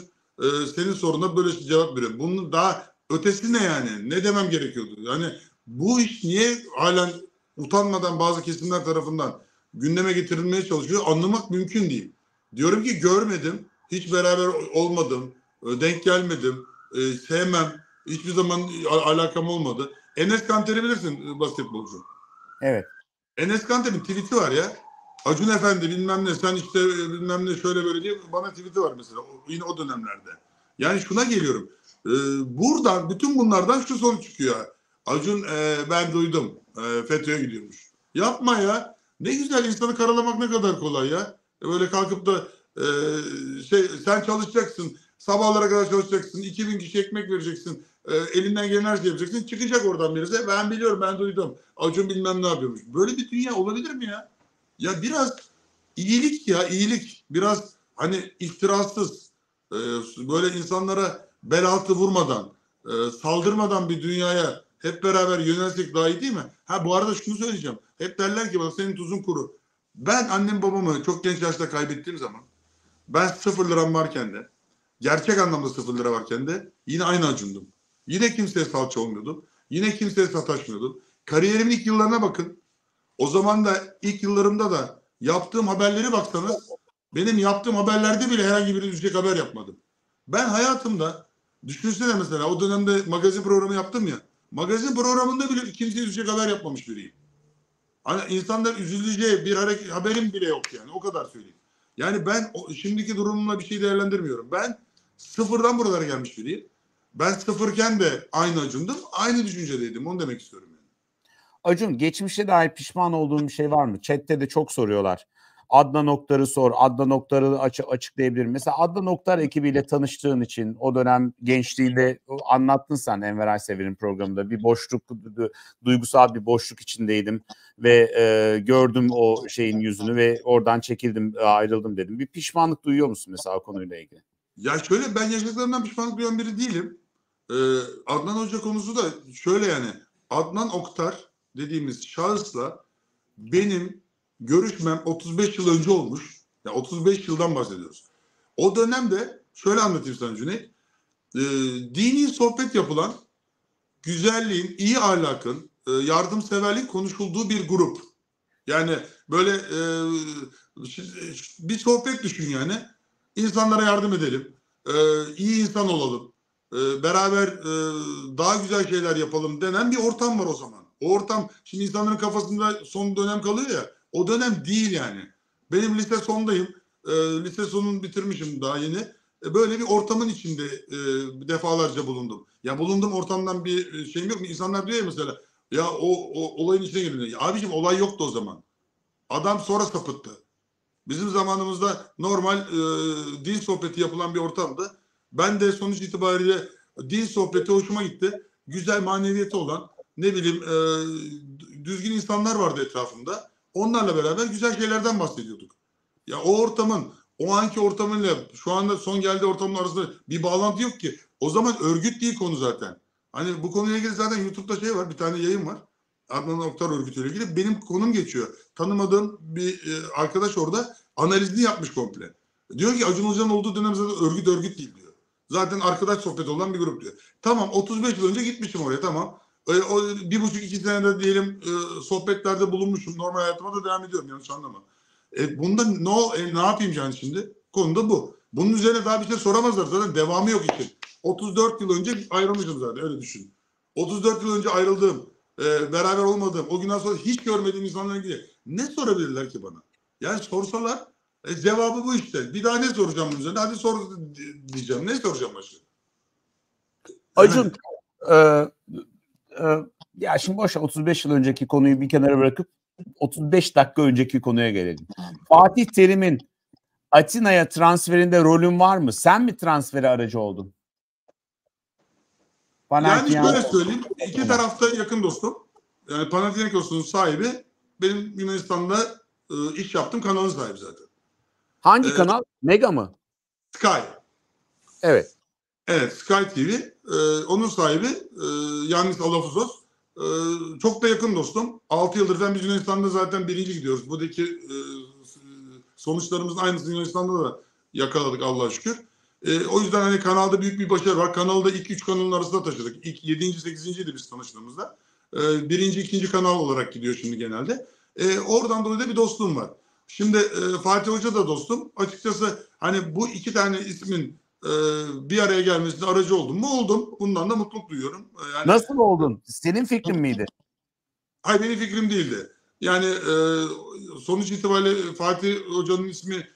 Senin soruna böyle cevap veriyorum. Bunun daha ötesi ne yani? Ne demem gerekiyordu? Yani bu iş niye halen utanmadan bazı kesimler tarafından gündeme getirilmeye çalışıyor? Anlamak mümkün değil. Diyorum ki görmedim, hiç beraber olmadım, denk gelmedim, sevmem, hiçbir zaman alakam olmadı. Enes Kanter'i bilirsin, basketbolcu. Evet. Enes Kanter'in tweet'i var ya. Acun Efendi bilmem ne sen işte bilmem ne şöyle böyle diye bana tweet'i var mesela yine o dönemlerde. Yani şuna geliyorum. Buradan bütün bunlardan şu soru çıkıyor. Acun ben duydum FETÖ'ye gidiyormuş. Yapma ya. Ne güzel, insanı karalamak ne kadar kolay ya. Böyle kalkıp da sen çalışacaksın. Sabahlara kadar çalışacaksın. 2000 kişi ekmek vereceksin. Elinden gelen her şey yapacaksın. Çıkacak oradan birisi. Ben biliyorum, ben duydum. Acun bilmem ne yapıyormuş. Böyle bir dünya olabilir mi ya? Ya biraz iyilik ya, iyilik. Biraz hani iftirasız, böyle insanlara bel altı vurmadan, saldırmadan bir dünyaya hep beraber yönelsek daha iyi değil mi? Ha bu arada şunu söyleyeceğim. Hep derler ki bana senin tuzun kuru. Ben annem babamı çok genç yaşta kaybettiğim zaman ben 0 liram varken de, gerçek anlamda 0 lira varken de yine aynı Acun'dum. Yine kimseye salça olmuyordu. Yine kimseye sataşmıyordu. Kariyerimin ilk yıllarına bakın. O zaman da ilk yıllarımda da yaptığım haberleri baksanız benim yaptığım haberlerde bile herhangi biri düşecek haber yapmadım. Ben hayatımda düşünsene mesela o dönemde magazin programı yaptım ya. Magazin programında bile kimseye düşecek haber yapmamış biriyim. Hani insanlar üzüleceği bir haberim bile yok yani. O kadar söyleyeyim. Yani ben şimdiki durumumla bir şey değerlendirmiyorum. Ben sıfırdan buralara gelmiş biriyim. Ben sıfırken de aynı Acun'dum. Aynı düşüncedeydim. Onu demek istiyorum yani. Acun, geçmişe dair pişman olduğun bir şey var mı? Chat'te de çok soruyorlar. Adnan Oktar'ı sor. Adnan Oktar'ı açıklayabilirim. Mesela Adnan Oktar ekibiyle tanıştığın için o dönem gençliğinde anlattın sen Enver Aysever'in programında. Bir boşluk, duygusal bir boşluk içindeydim ve gördüm o şeyin yüzünü ve oradan çekildim, ayrıldım dedim. Bir pişmanlık duyuyor musun mesela o konuyla ilgili? Ya şöyle, ben yaşadıklarımdan pişmanlık duyan biri değilim. Adnan Hoca konusu da şöyle yani. Adnan Oktar dediğimiz şahısla benim görüşmem 35 yıl önce olmuş. Ya 35 yıldan bahsediyoruz. O dönemde şöyle anlatayım sana Cüneyt. Dini sohbet yapılan, güzelliğin, iyi ahlakın, yardımseverliğin konuşulduğu bir grup. Yani böyle bir sohbet düşün yani. İnsanlara yardım edelim. İyi insan olalım. Beraber daha güzel şeyler yapalım denen bir ortam var o zaman. O ortam şimdi insanların kafasında son dönem kalıyor ya. O dönem değil yani. Benim lise sondayım. Lise sonunu bitirmişim daha yeni. Böyle bir ortamın içinde defalarca bulundum. Ya bulundum ortamdan bir şeyim yok mu? İnsanlar diyor ya mesela ya o olayın içine giriliyor. Abiciğim olay yoktu o zaman. Adam sonra sapıttı. Bizim zamanımızda normal din sohbeti yapılan bir ortamdı. Ben de sonuç itibariyle din sohbeti hoşuma gitti. Güzel maneviyeti olan ne bileyim düzgün insanlar vardı etrafımda. Onlarla beraber güzel şeylerden bahsediyorduk. Ya o ortamın, o anki ortamıyla şu anda son geldiği ortamın arasında bir bağlantı yok ki. O zaman örgüt değil konu zaten. Hani bu konuyla ilgili zaten YouTube'da şey var, bir tane yayın var. Adnan Oktar örgütüyle ilgili. Benim konum geçiyor. Tanımadığım bir arkadaş orada analizini yapmış komple. Diyor ki Acun Hoca'nın olduğu dönem zaten örgüt değil diyor. Zaten arkadaş sohbeti olan bir grup diyor. Tamam 35 yıl önce gitmişim oraya tamam. O 1,5-2 senede diyelim sohbetlerde bulunmuşum. Normal hayatıma da devam ediyorum yanlış anlama. Bunda ne yapayım yani şimdi? Konu da bu. Bunun üzerine daha bir şey soramazlar zaten devamı yok için. 34 yıl önce ayrılmışım zaten öyle düşün. 34 yıl önce ayrıldığım, beraber olmadığım, o günden sonra hiç görmediğim insanlara ilgili ne sorabilirler ki bana? Yani sorsalar cevabı bu işte. Bir daha ne soracağım bunun üzerine? Hadi sor diyeceğim. Ne soracağım başka? Acun... ya şimdi boş ver, 35 yıl önceki konuyu bir kenara bırakıp 35 dakika önceki konuya gelelim. Fatih Terim'in Atina'ya transferinde rolün var mı? Sen mi transferi aracı oldun? Yani şöyle söyleyeyim. İki tarafta yakın dostum. Yani Panathinaikos'un sahibi benim Yunanistan'da iş yaptığım kanalın sahibi zaten. Hangi kanal? Mega mı? Sky. Evet. Evet, Sky TV. Onun sahibi Yannis Alafuzos. Çok da yakın dostum. 6 yıldır ben biz Yunanistan'da zaten birinci gidiyoruz. Buradaki sonuçlarımızın aynısını Yunanistan'da da yakaladık Allah'a şükür. O yüzden hani kanalda büyük bir başarı var. Kanalı da 2-3 kanalın arasında taşıdık. İlk 7. 8.'ydi biz tanıştığımızda. 1. 2. kanal olarak gidiyor şimdi genelde. Oradan dolayı da bir dostluğum var. Şimdi Fatih Hoca da dostum. Açıkçası hani bu iki tane ismin bir araya gelmesine aracı oldum mu? Oldum. Bundan da mutluluk duyuyorum. Yani, nasıl oldun? Senin fikrin miydi? Hayır benim fikrim değildi. Yani sonuç itibariyle Fatih Hoca'nın ismi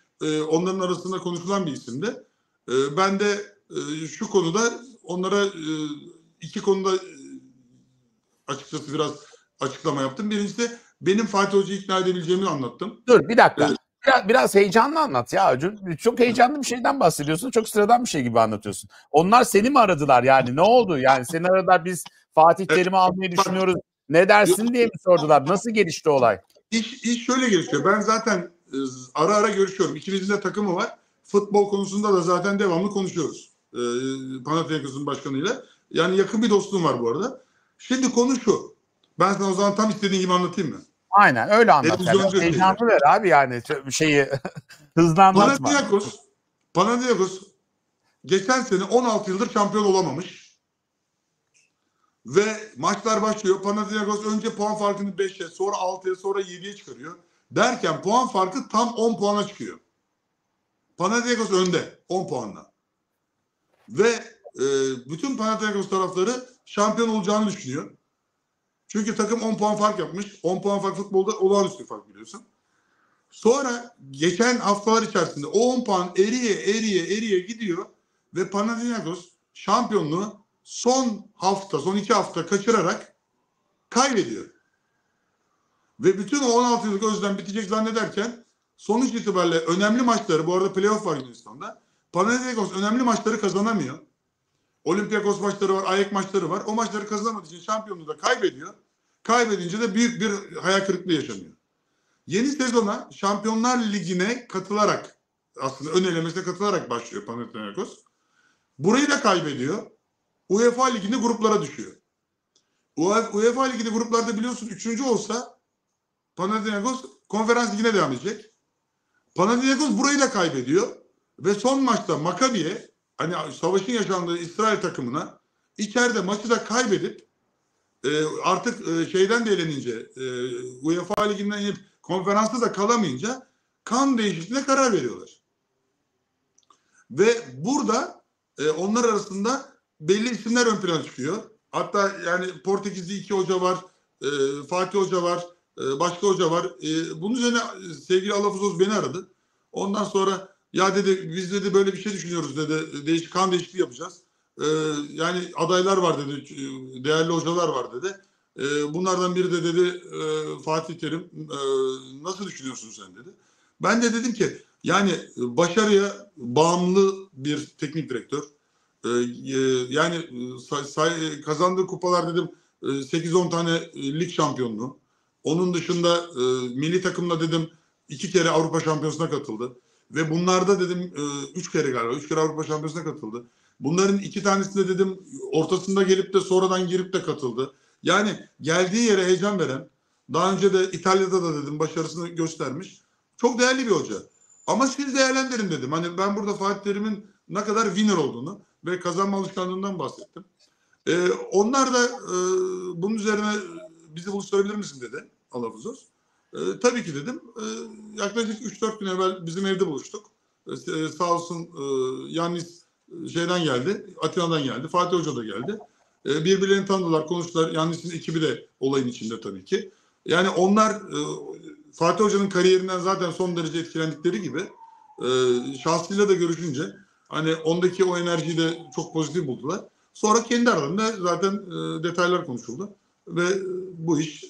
onların arasında konuşulan bir isimdi. Ben de şu konuda onlara iki konuda açıkçası biraz açıklama yaptım. Birincisi benim Fatih Hoca'yı ikna edebileceğimi anlattım. Dur bir dakika. Biraz heyecanlı anlat ya Acun. Çok heyecanlı bir şeyden bahsediyorsun. Çok sıradan bir şey gibi anlatıyorsun. Onlar seni mi aradılar yani? Ne oldu? Yani seni aradılar biz Fatih Terim'i almayı düşünüyoruz. Ne dersin diye mi sordular? Nasıl gelişti olay? İş şöyle gelişiyor. Ben zaten ara ara görüşüyorum. İkimizin de takımı var. Futbol konusunda da zaten devamlı konuşuyoruz. Panathinaikos'un başkanıyla. Yani yakın bir dostluğum var bu arada. Şimdi konu şu. Ben sana o zaman tam istediğin gibi anlatayım mı? Aynen öyle anlat. Heyecanlı ver abi yani şeyi hızlandırma. Panathinaikos Panathinaikos geçen sene 16 yıldır şampiyon olamamış. Ve maçlar başlıyor. Panathinaikos önce puan farkını 5'e, sonra 6'ya, sonra 7'ye çıkarıyor. Derken puan farkı tam 10 puana çıkıyor. Panathinaikos önde 10 puanla. Ve bütün Panathinaikos taraftarı şampiyon olacağını düşünüyor. Çünkü takım 10 puan fark yapmış. 10 puan fark futbolda olağanüstü fark biliyorsun. Sonra geçen haftalar içerisinde o 10 puan eriye gidiyor ve Panathinaikos şampiyonluğu son iki hafta kaçırarak kaybediyor. Ve bütün o 16 yıllık özlem bitecek zannederken sonuç itibariyle önemli maçları, bu arada playoff var Yunanistan'da, Panathinaikos önemli maçları kazanamıyor. Olympiakos maçları var, Ajax maçları var. O maçları kazanamadığı için şampiyonluğu da kaybediyor. Kaybedince de büyük bir hayal kırıklığı yaşanıyor. Yeni sezona Şampiyonlar Ligi'ne katılarak, aslında ön elemesine katılarak başlıyor Panathinaikos. Burayı da kaybediyor. UEFA Ligi'nde gruplara düşüyor. UEFA Ligi'nde gruplarda biliyorsun 3. olsa Panathinaikos Konferans Ligi'ne devam edecek. Panathinaikos burayı da kaybediyor. Ve son maçta Maccabi'ye, hani savaşın yaşandığı İsrail takımına, içeride maçı da kaybedip artık şeyden de elenince, UEFA Ligi'nden yenip konferansta da kalamayınca kan değişikliğine karar veriyorlar. Ve burada onlar arasında belli isimler ön plana çıkıyor. Hatta yani Portekizli 2 hoca var, Fatih Hoca var, başka hoca var. Bunun üzerine sevgili Alafuzos beni aradı. Ondan sonra ya dedi, biz dedi böyle bir şey düşünüyoruz dedi, kan değişikliği yapacağız. Yani adaylar var dedi, değerli hocalar var dedi. Bunlardan biri de dedi Fatih Terim, nasıl düşünüyorsun sen dedi. Ben de dedim ki yani başarıya bağımlı bir teknik direktör. Yani kazandığı kupalar dedim 8-10 tane lig şampiyonluğu. Onun dışında milli takımla dedim 2 kere Avrupa Şampiyonası'na katıldı. Ve bunlarda dedim 3 kere galiba 3 kere Avrupa Şampiyonası'na katıldı. Bunların 2 tanesinde dedim ortasında gelip de sonradan girip de katıldı. Yani geldiği yere heyecan veren, daha önce de İtalya'da da dedim başarısını göstermiş. Çok değerli bir hoca. Ama siz değerlendirin dedim. Hani ben burada Fatih Terim'in ne kadar winner olduğunu ve kazanma alışkanlığından bahsettim. Onlar da bunun üzerine bizi buluşturabilir misin dedi Alafuzos. Tabii ki dedim. Yaklaşık 3-4 gün evvel bizim evde buluştuk. Sağ olsun Yannis şeyden geldi, Atina'dan geldi, Fatih Hoca da geldi. Birbirlerini tanıdılar, konuştular. Yannis'in ekibi de olayın içinde tabii ki. Yani onlar Fatih Hoca'nın kariyerinden zaten son derece etkilendikleri gibi şahsıyla da görüşünce hani ondaki o enerjiyi de çok pozitif buldular. Sonra kendi aralarında zaten detaylar konuşuldu. Ve bu iş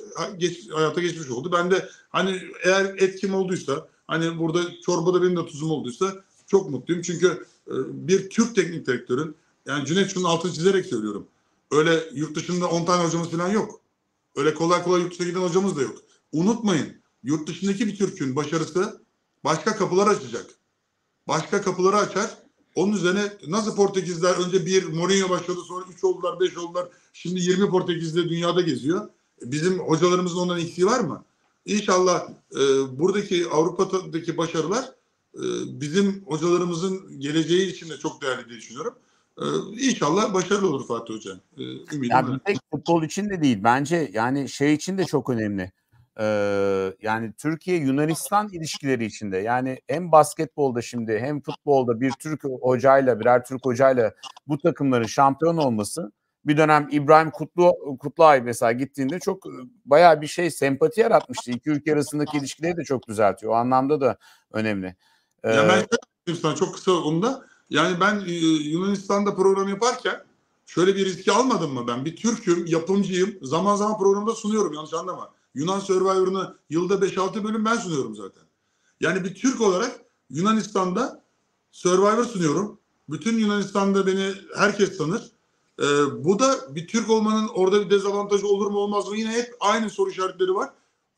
hayata geçmiş oldu. Ben de hani eğer etkim olduysa, hani burada çorbada benim de tuzum olduysa çok mutluyum. Çünkü bir Türk teknik direktörün, yani Cüneyt şunun altını çizerek söylüyorum. Öyle yurt dışında 10 tane hocamız falan yok. Öyle kolay kolay yurt dışına giden hocamız da yok. Unutmayın, yurt dışındaki bir Türk'ün başarısı başka kapılar açacak. Başka kapıları açar. Onun üzerine nasıl Portekizler önce 1 Mourinho başladı, sonra 3 oldular, 5 oldular. Şimdi 20 Portekizli dünyada geziyor. Bizim hocalarımızın ondan eksiği var mı? İnşallah buradaki Avrupa'daki başarılar bizim hocalarımızın geleceği için de çok değerli diye düşünüyorum. İnşallah başarılı olur Fatih Hoca. Yani tek futbol için de değil. Bence yani şey için de çok önemli. Yani Türkiye-Yunanistan ilişkileri içinde. Yani hem basketbolda şimdi hem futbolda bir Türk hocayla, birer Türk hocayla bu takımların şampiyon olması, bir dönem İbrahim Kutluay mesela gittiğinde çok bayağı bir şey, sempati yaratmıştı. İki ülke arasındaki ilişkileri de çok düzeltiyor. O anlamda da önemli. Ya ben çok kısa onda. Yani ben Yunanistan'da program yaparken şöyle bir riski almadım mı ben? Bir Türk'üm, yapımcıyım. Zaman zaman programda sunuyorum, yanlış anlama. Yunan Survivor'ını yılda 5-6 bölüm ben sunuyorum zaten. Yani bir Türk olarak Yunanistan'da Survivor sunuyorum. Bütün Yunanistan'da beni herkes tanır. Bu da bir Türk olmanın orada bir dezavantajı olur mu olmaz mı? Yine hep aynı soru işaretleri var.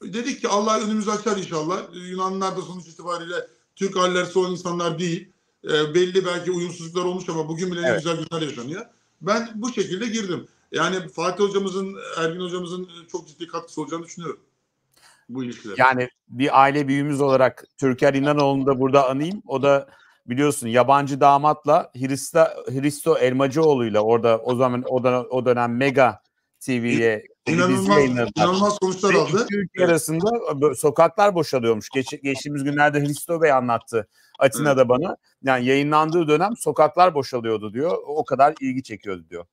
Dedik ki Allah önümüzü açar inşallah. Yunanlılar da sonuç itibariyle Türk halleri son insanlar değil. Belli belki uyumsuzluklar olmuş ama bugün bile evet, güzel günler yaşanıyor. Ben bu şekilde girdim. Yani Fatih Hocamızın, Ergin Hocamızın çok ciddi katkısı olacağını düşünüyorum bu ilişkiler. Yani bir aile büyüğümüz olarak Türker İnanoğlu'nu da burada anayım. O da biliyorsun yabancı damatla Hristo Elmacıoğlu ile orada o zaman o dönem Mega TV'ye inanılmaz sonuçlar aldı. Türkiye arasında sokaklar boşalıyormuş. Geçtiğimiz günlerde Hristo Bey anlattı Atina'da bana. Yani yayınlandığı dönem sokaklar boşalıyordu diyor. O kadar ilgi çekiyordu diyor.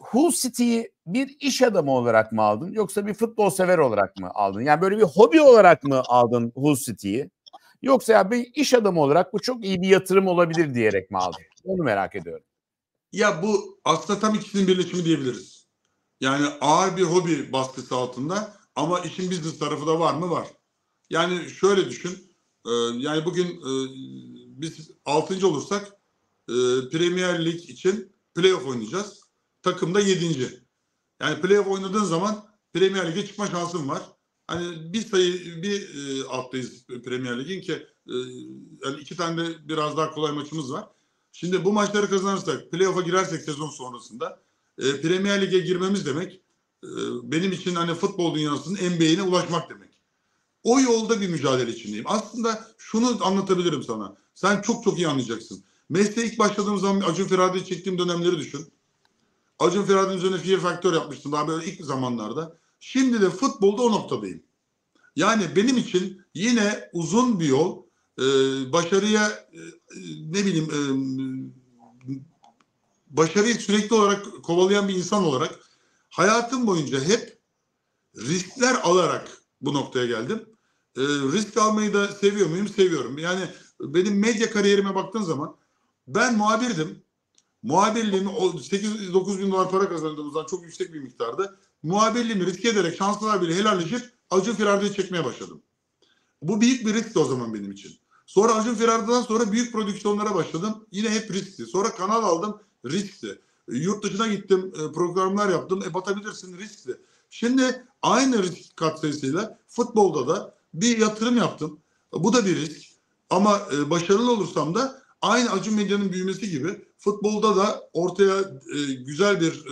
Hull City'yi bir iş adamı olarak mı aldın yoksa bir futbol sever olarak mı aldın? Yani böyle bir hobi olarak mı aldın Hull City'yi? Yoksa ya bir iş adamı olarak bu çok iyi bir yatırım olabilir diyerek mi aldın? Onu merak ediyorum. Ya bu aslında tam ikisinin birleşimi diyebiliriz. Yani ağır bir hobi baskısı altında ama işin business tarafı da var mı? Var. Yani şöyle düşün. Yani bugün biz 6. olursak Premier Lig için playoff oynayacağız. Takımda 7. Yani playoff oynadığın zaman Premier Lig'e çıkma şansın var. Hani bir alttayız Premier Lig'in ki yani 2 tane de biraz daha kolay maçımız var. Şimdi bu maçları kazanırsak, playoff'a girersek sezon sonrasında Premier Lig'e girmemiz demek benim için hani futbol dünyasının NBA'ine ulaşmak demek. O yolda bir mücadele içindeyim. Aslında şunu anlatabilirim sana. Sen çok çok iyi anlayacaksın. Mesleğe ilk başladığım zaman Acun Ferade'yi çektiğim dönemleri düşün. Acun Ferade'nin üzerine Fear Factor yapmıştım daha böyle ilk zamanlarda. Şimdi de futbolda o noktadayım. Yani benim için yine uzun bir yol, başarıya ne bileyim başarıyı sürekli olarak kovalayan bir insan olarak hayatım boyunca hep riskler alarak bu noktaya geldim. Risk almayı da seviyor muyum? Seviyorum. Yani benim medya kariyerime baktığın zaman ben muhabirdim. Muhabirliğimi 8-9 bin dolar para kazandığımızdan çok yüksek bir miktarda muhabirliğimi riske ederek şanslar bile helalleşip Acun Ferade'yi çekmeye başladım. Bu büyük bir riskti o zaman benim için. Sonra Acun Ferade'den sonra büyük prodüksiyonlara başladım. Yine hep riskti. Sonra kanal aldım. Riskti. Yurt dışına gittim. Programlar yaptım. Batabilirsin. Riskti. Şimdi aynı risk katsayısıyla futbolda da bir yatırım yaptım. Bu da bir risk. Ama başarılı olursam da aynı Acun Medya'nın büyümesi gibi futbolda da ortaya güzel bir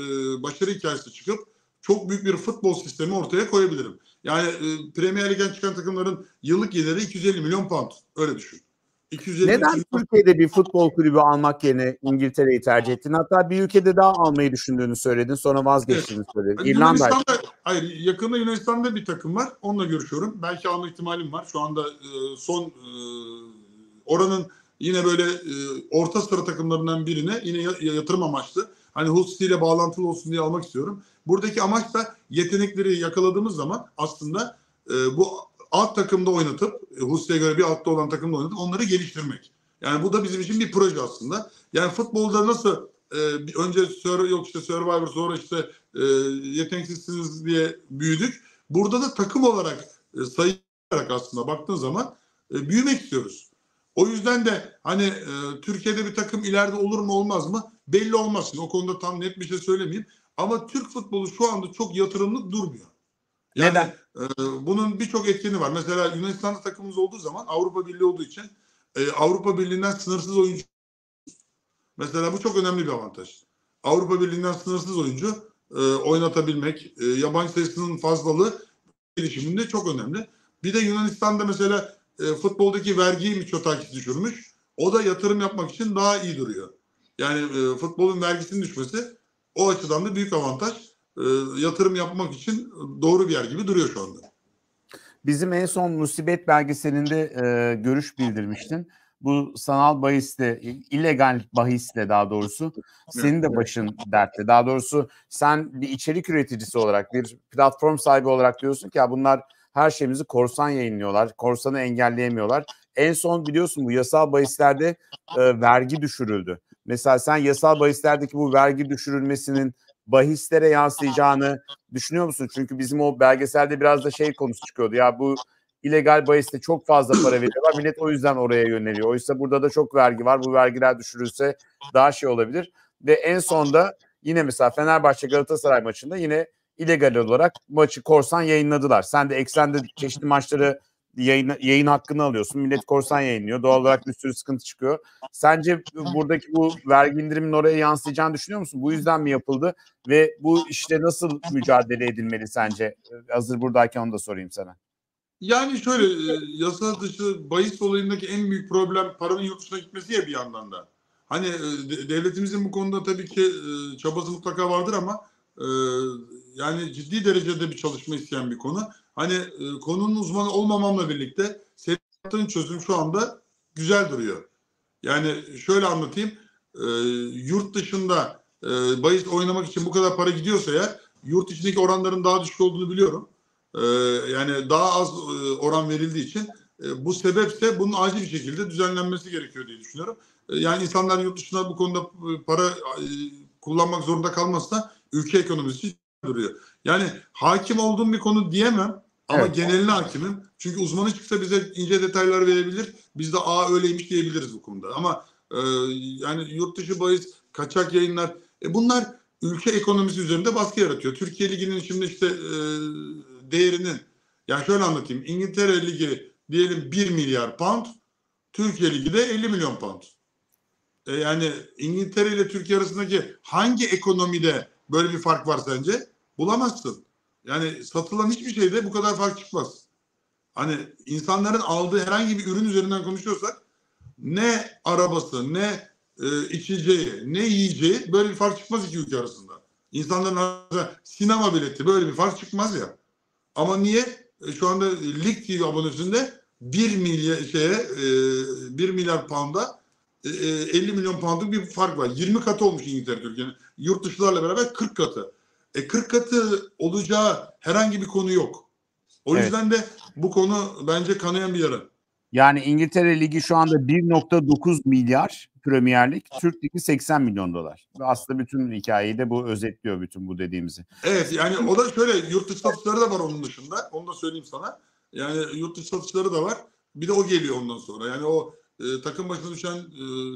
başarı hikayesi çıkıp çok büyük bir futbol sistemi ortaya koyabilirim. Yani Premier Lig'den çıkan takımların yıllık geliri 250 milyon pound. Öyle düşün. 250 Neden Türkiye'de bir futbol kulübü almak yerine İngiltere'yi tercih ettin? Hatta bir ülkede daha almayı düşündüğünü söyledin. Sonra vazgeçtiğini söyledin. İrlanda. Hayır, yakında Yunanistan'da bir takım var. Onunla görüşüyorum. Belki alma ihtimalim var. Şu anda son oranın yine böyle orta sıra takımlarından birine yine yatırım amaçlı. Hani Hull City ile bağlantılı olsun diye almak istiyorum. Buradaki amaç da yetenekleri yakaladığımız zaman aslında bu alt takımda oynatıp Hull City'ye göre bir altta olan takımda oynatıp onları geliştirmek. Yani bu da bizim için bir proje aslında. Yani futbolda nasıl önce Survivor sonra yeteneksizsiniz diye büyüdük. Burada da takım olarak sayılarak aslında baktığın zaman büyümek istiyoruz. O yüzden de hani Türkiye'de bir takım ileride olur mu olmaz mı belli olmasın. O konuda tam net bir şey söylemeyeyim. Ama Türk futbolu şu anda çok yatırımlı durmuyor. Yani, neden? Bunun birçok etkeni var. Mesela Yunanistan'da takımımız olduğu zaman Avrupa Birliği olduğu için Avrupa Birliği'nden sınırsız oyuncu. Mesela bu çok önemli bir avantaj. Avrupa Birliği'nden sınırsız oyuncu oynatabilmek, yabancı sayısının fazlalığı gelişiminde çok önemli. Bir de Yunanistan'da mesela futboldaki vergiyi birçok takip düşürmüş. O da yatırım yapmak için daha iyi duruyor. Yani futbolun vergisinin düşmesi o açıdan da büyük avantaj. Yatırım yapmak için doğru bir yer gibi duruyor şu anda. Bizim en son musibet belgeselinde görüş bildirmiştin. Bu sanal bahisle, illegal bahisle daha doğrusu senin de başın dertte. Daha doğrusu sen bir içerik üreticisi olarak, bir platform sahibi olarak diyorsun ki ya bunlar her şeyimizi korsan yayınlıyorlar. Korsanı engelleyemiyorlar. En son biliyorsun bu yasal bahislerde vergi düşürüldü. Mesela sen yasal bahislerdeki bu vergi düşürülmesinin bahislere yansıyacağını düşünüyor musun? Çünkü bizim o belgeselde biraz da şey konusu çıkıyordu. Ya bu illegal bahiste çok fazla para veriyorlar. Millet o yüzden oraya yöneliyor. Oysa burada da çok vergi var. Bu vergiler düşürülse daha şey olabilir. Ve en sonda yine mesela Fenerbahçe Galatasaray maçında yine illegal olarak maçı korsan yayınladılar. Sen de eksende çeşitli maçları yayın hakkını alıyorsun. Millet korsan yayınlıyor. Doğal olarak bir sürü sıkıntı çıkıyor. Sence buradaki bu vergi indiriminin oraya yansıyacağını düşünüyor musun? Bu yüzden mi yapıldı? Ve bu işte nasıl mücadele edilmeli sence? Hazır buradayken onu da sorayım sana. Yani şöyle, yasa dışı bahis olayındaki en büyük problem paranın yurt dışına gitmesi ya bir yandan da. Hani devletimizin bu konuda tabii ki çabası mutlaka vardır ama yani ciddi derecede bir çalışma isteyen bir konu. Hani konunun uzmanı olmamamla birlikte senin çözüm şu anda güzel duruyor. Yani şöyle anlatayım. Yurt dışında bahis oynamak için bu kadar para gidiyorsa eğer, yurt içindeki oranların daha düşük olduğunu biliyorum. Yani daha az oran verildiği için bu sebepse bunun acil bir şekilde düzenlenmesi gerekiyor diye düşünüyorum. Yani insanlar yurt dışına bu konuda para kullanmak zorunda kalmazsa ülke ekonomisi duruyor. Yani hakim olduğum bir konu diyemem ama evet, geneline hakimim. Çünkü uzmanı çıksa bize ince detaylar verebilir. Biz de aa öyleymiş diyebiliriz bu konuda. Ama yani yurt dışı bahis, kaçak yayınlar bunlar ülke ekonomisi üzerinde baskı yaratıyor. Türkiye Ligi'nin şimdi işte değerinin, yani şöyle anlatayım. İngiltere Ligi diyelim 1 milyar pound, Türkiye Ligi de 50 milyon pound. Yani İngiltere ile Türkiye arasındaki hangi ekonomide böyle bir fark var sence? Bulamazsın. Yani satılan hiçbir şeyde bu kadar fark çıkmaz. Hani insanların aldığı herhangi bir ürün üzerinden konuşuyorsak ne arabası, ne içeceği, ne yiyeceği böyle bir fark çıkmaz iki ülke arasında. İnsanların arasında sinema bileti böyle bir fark çıkmaz ya. Ama niye? Şu anda Lig TV abonesinde 1 milyar pound'a 50 milyon pound'luk bir fark var. 20 katı olmuş İngiltere Türkiye'nin. Yurt dışılarla beraber 40 katı. 40 katı olacağı herhangi bir konu yok. O yüzden de bu konu bence kanayan bir yara. Yani İngiltere Ligi şu anda 1.9 milyar Premier Lig, Türk Ligi 80 milyon dolar. Ve aslında bütün hikayeyi de bu özetliyor, bütün bu dediğimizi. Evet, yani o da şöyle, yurt dışı satışları da var onun dışında. Onu da söyleyeyim sana. Yani yurt dışı satışları da var. Bir de o geliyor ondan sonra. Yani o takım başına düşen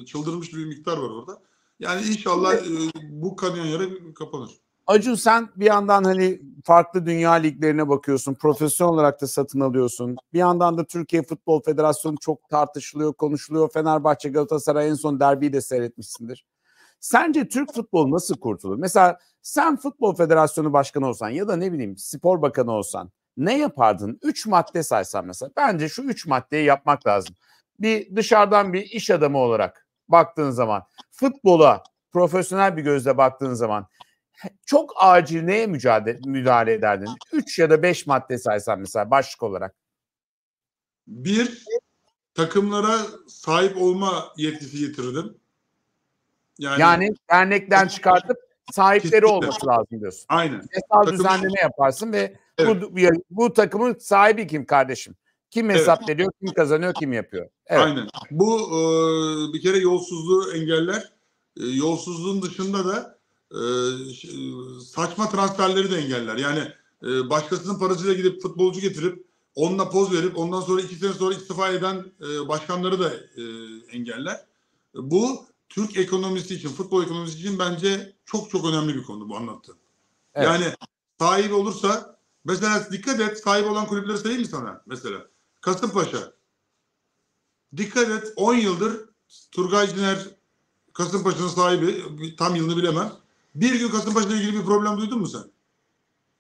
çıldırmış bir miktar var orada. Yani inşallah bu kanayan yara kapanır. Acun, sen bir yandan hani farklı dünya liglerine bakıyorsun, profesyonel olarak da satın alıyorsun. Bir yandan da Türkiye Futbol Federasyonu çok tartışılıyor, konuşuluyor. Fenerbahçe, Galatasaray, en son derbiyi de seyretmişsindir. Sence Türk futbolu nasıl kurtulur? Mesela sen Futbol Federasyonu Başkanı olsan ya da ne bileyim Spor Bakanı olsan ne yapardın? 3 madde saysan mesela. Bence şu 3 maddeyi yapmak lazım. Bir dışarıdan bir iş adamı olarak baktığın zaman, futbola profesyonel bir gözle baktığın zaman çok acil neye müdahale ederdin? 3 ya da 5 madde saysan mesela başlık olarak. 1. Takımlara sahip olma yetkisi getirdim. Yani dernekten çıkartıp sahipleri kesinlikle olması lazım diyorsun. Aynen. Hesap düzenleme yaparsın ve evet, bu takımın sahibi kim kardeşim? Kim hesap veriyor, kim kazanıyor, kim yapıyor? Evet. Aynen. Bu bir kere yolsuzluğu engeller. Yolsuzluğun dışında da saçma transferleri de engeller. Yani başkasının parasıyla gidip futbolcu getirip onunla poz verip ondan sonra 2 sene sonra istifa eden başkanları da engeller. Bu Türk ekonomisi için, futbol ekonomisi için bence çok çok önemli bir konu bu anlattığım. Evet. Yani sahibi olursa mesela, dikkat et, sahibi olan kulüpleri sayayım mı sana? Mesela Kasımpaşa. Dikkat et, 10 yıldır Turgay Ciner Kasımpaşa'nın sahibi, tam yılını bilemem. Bir gün Kasımpaşa'yla ilgili bir problem duydun mu sen?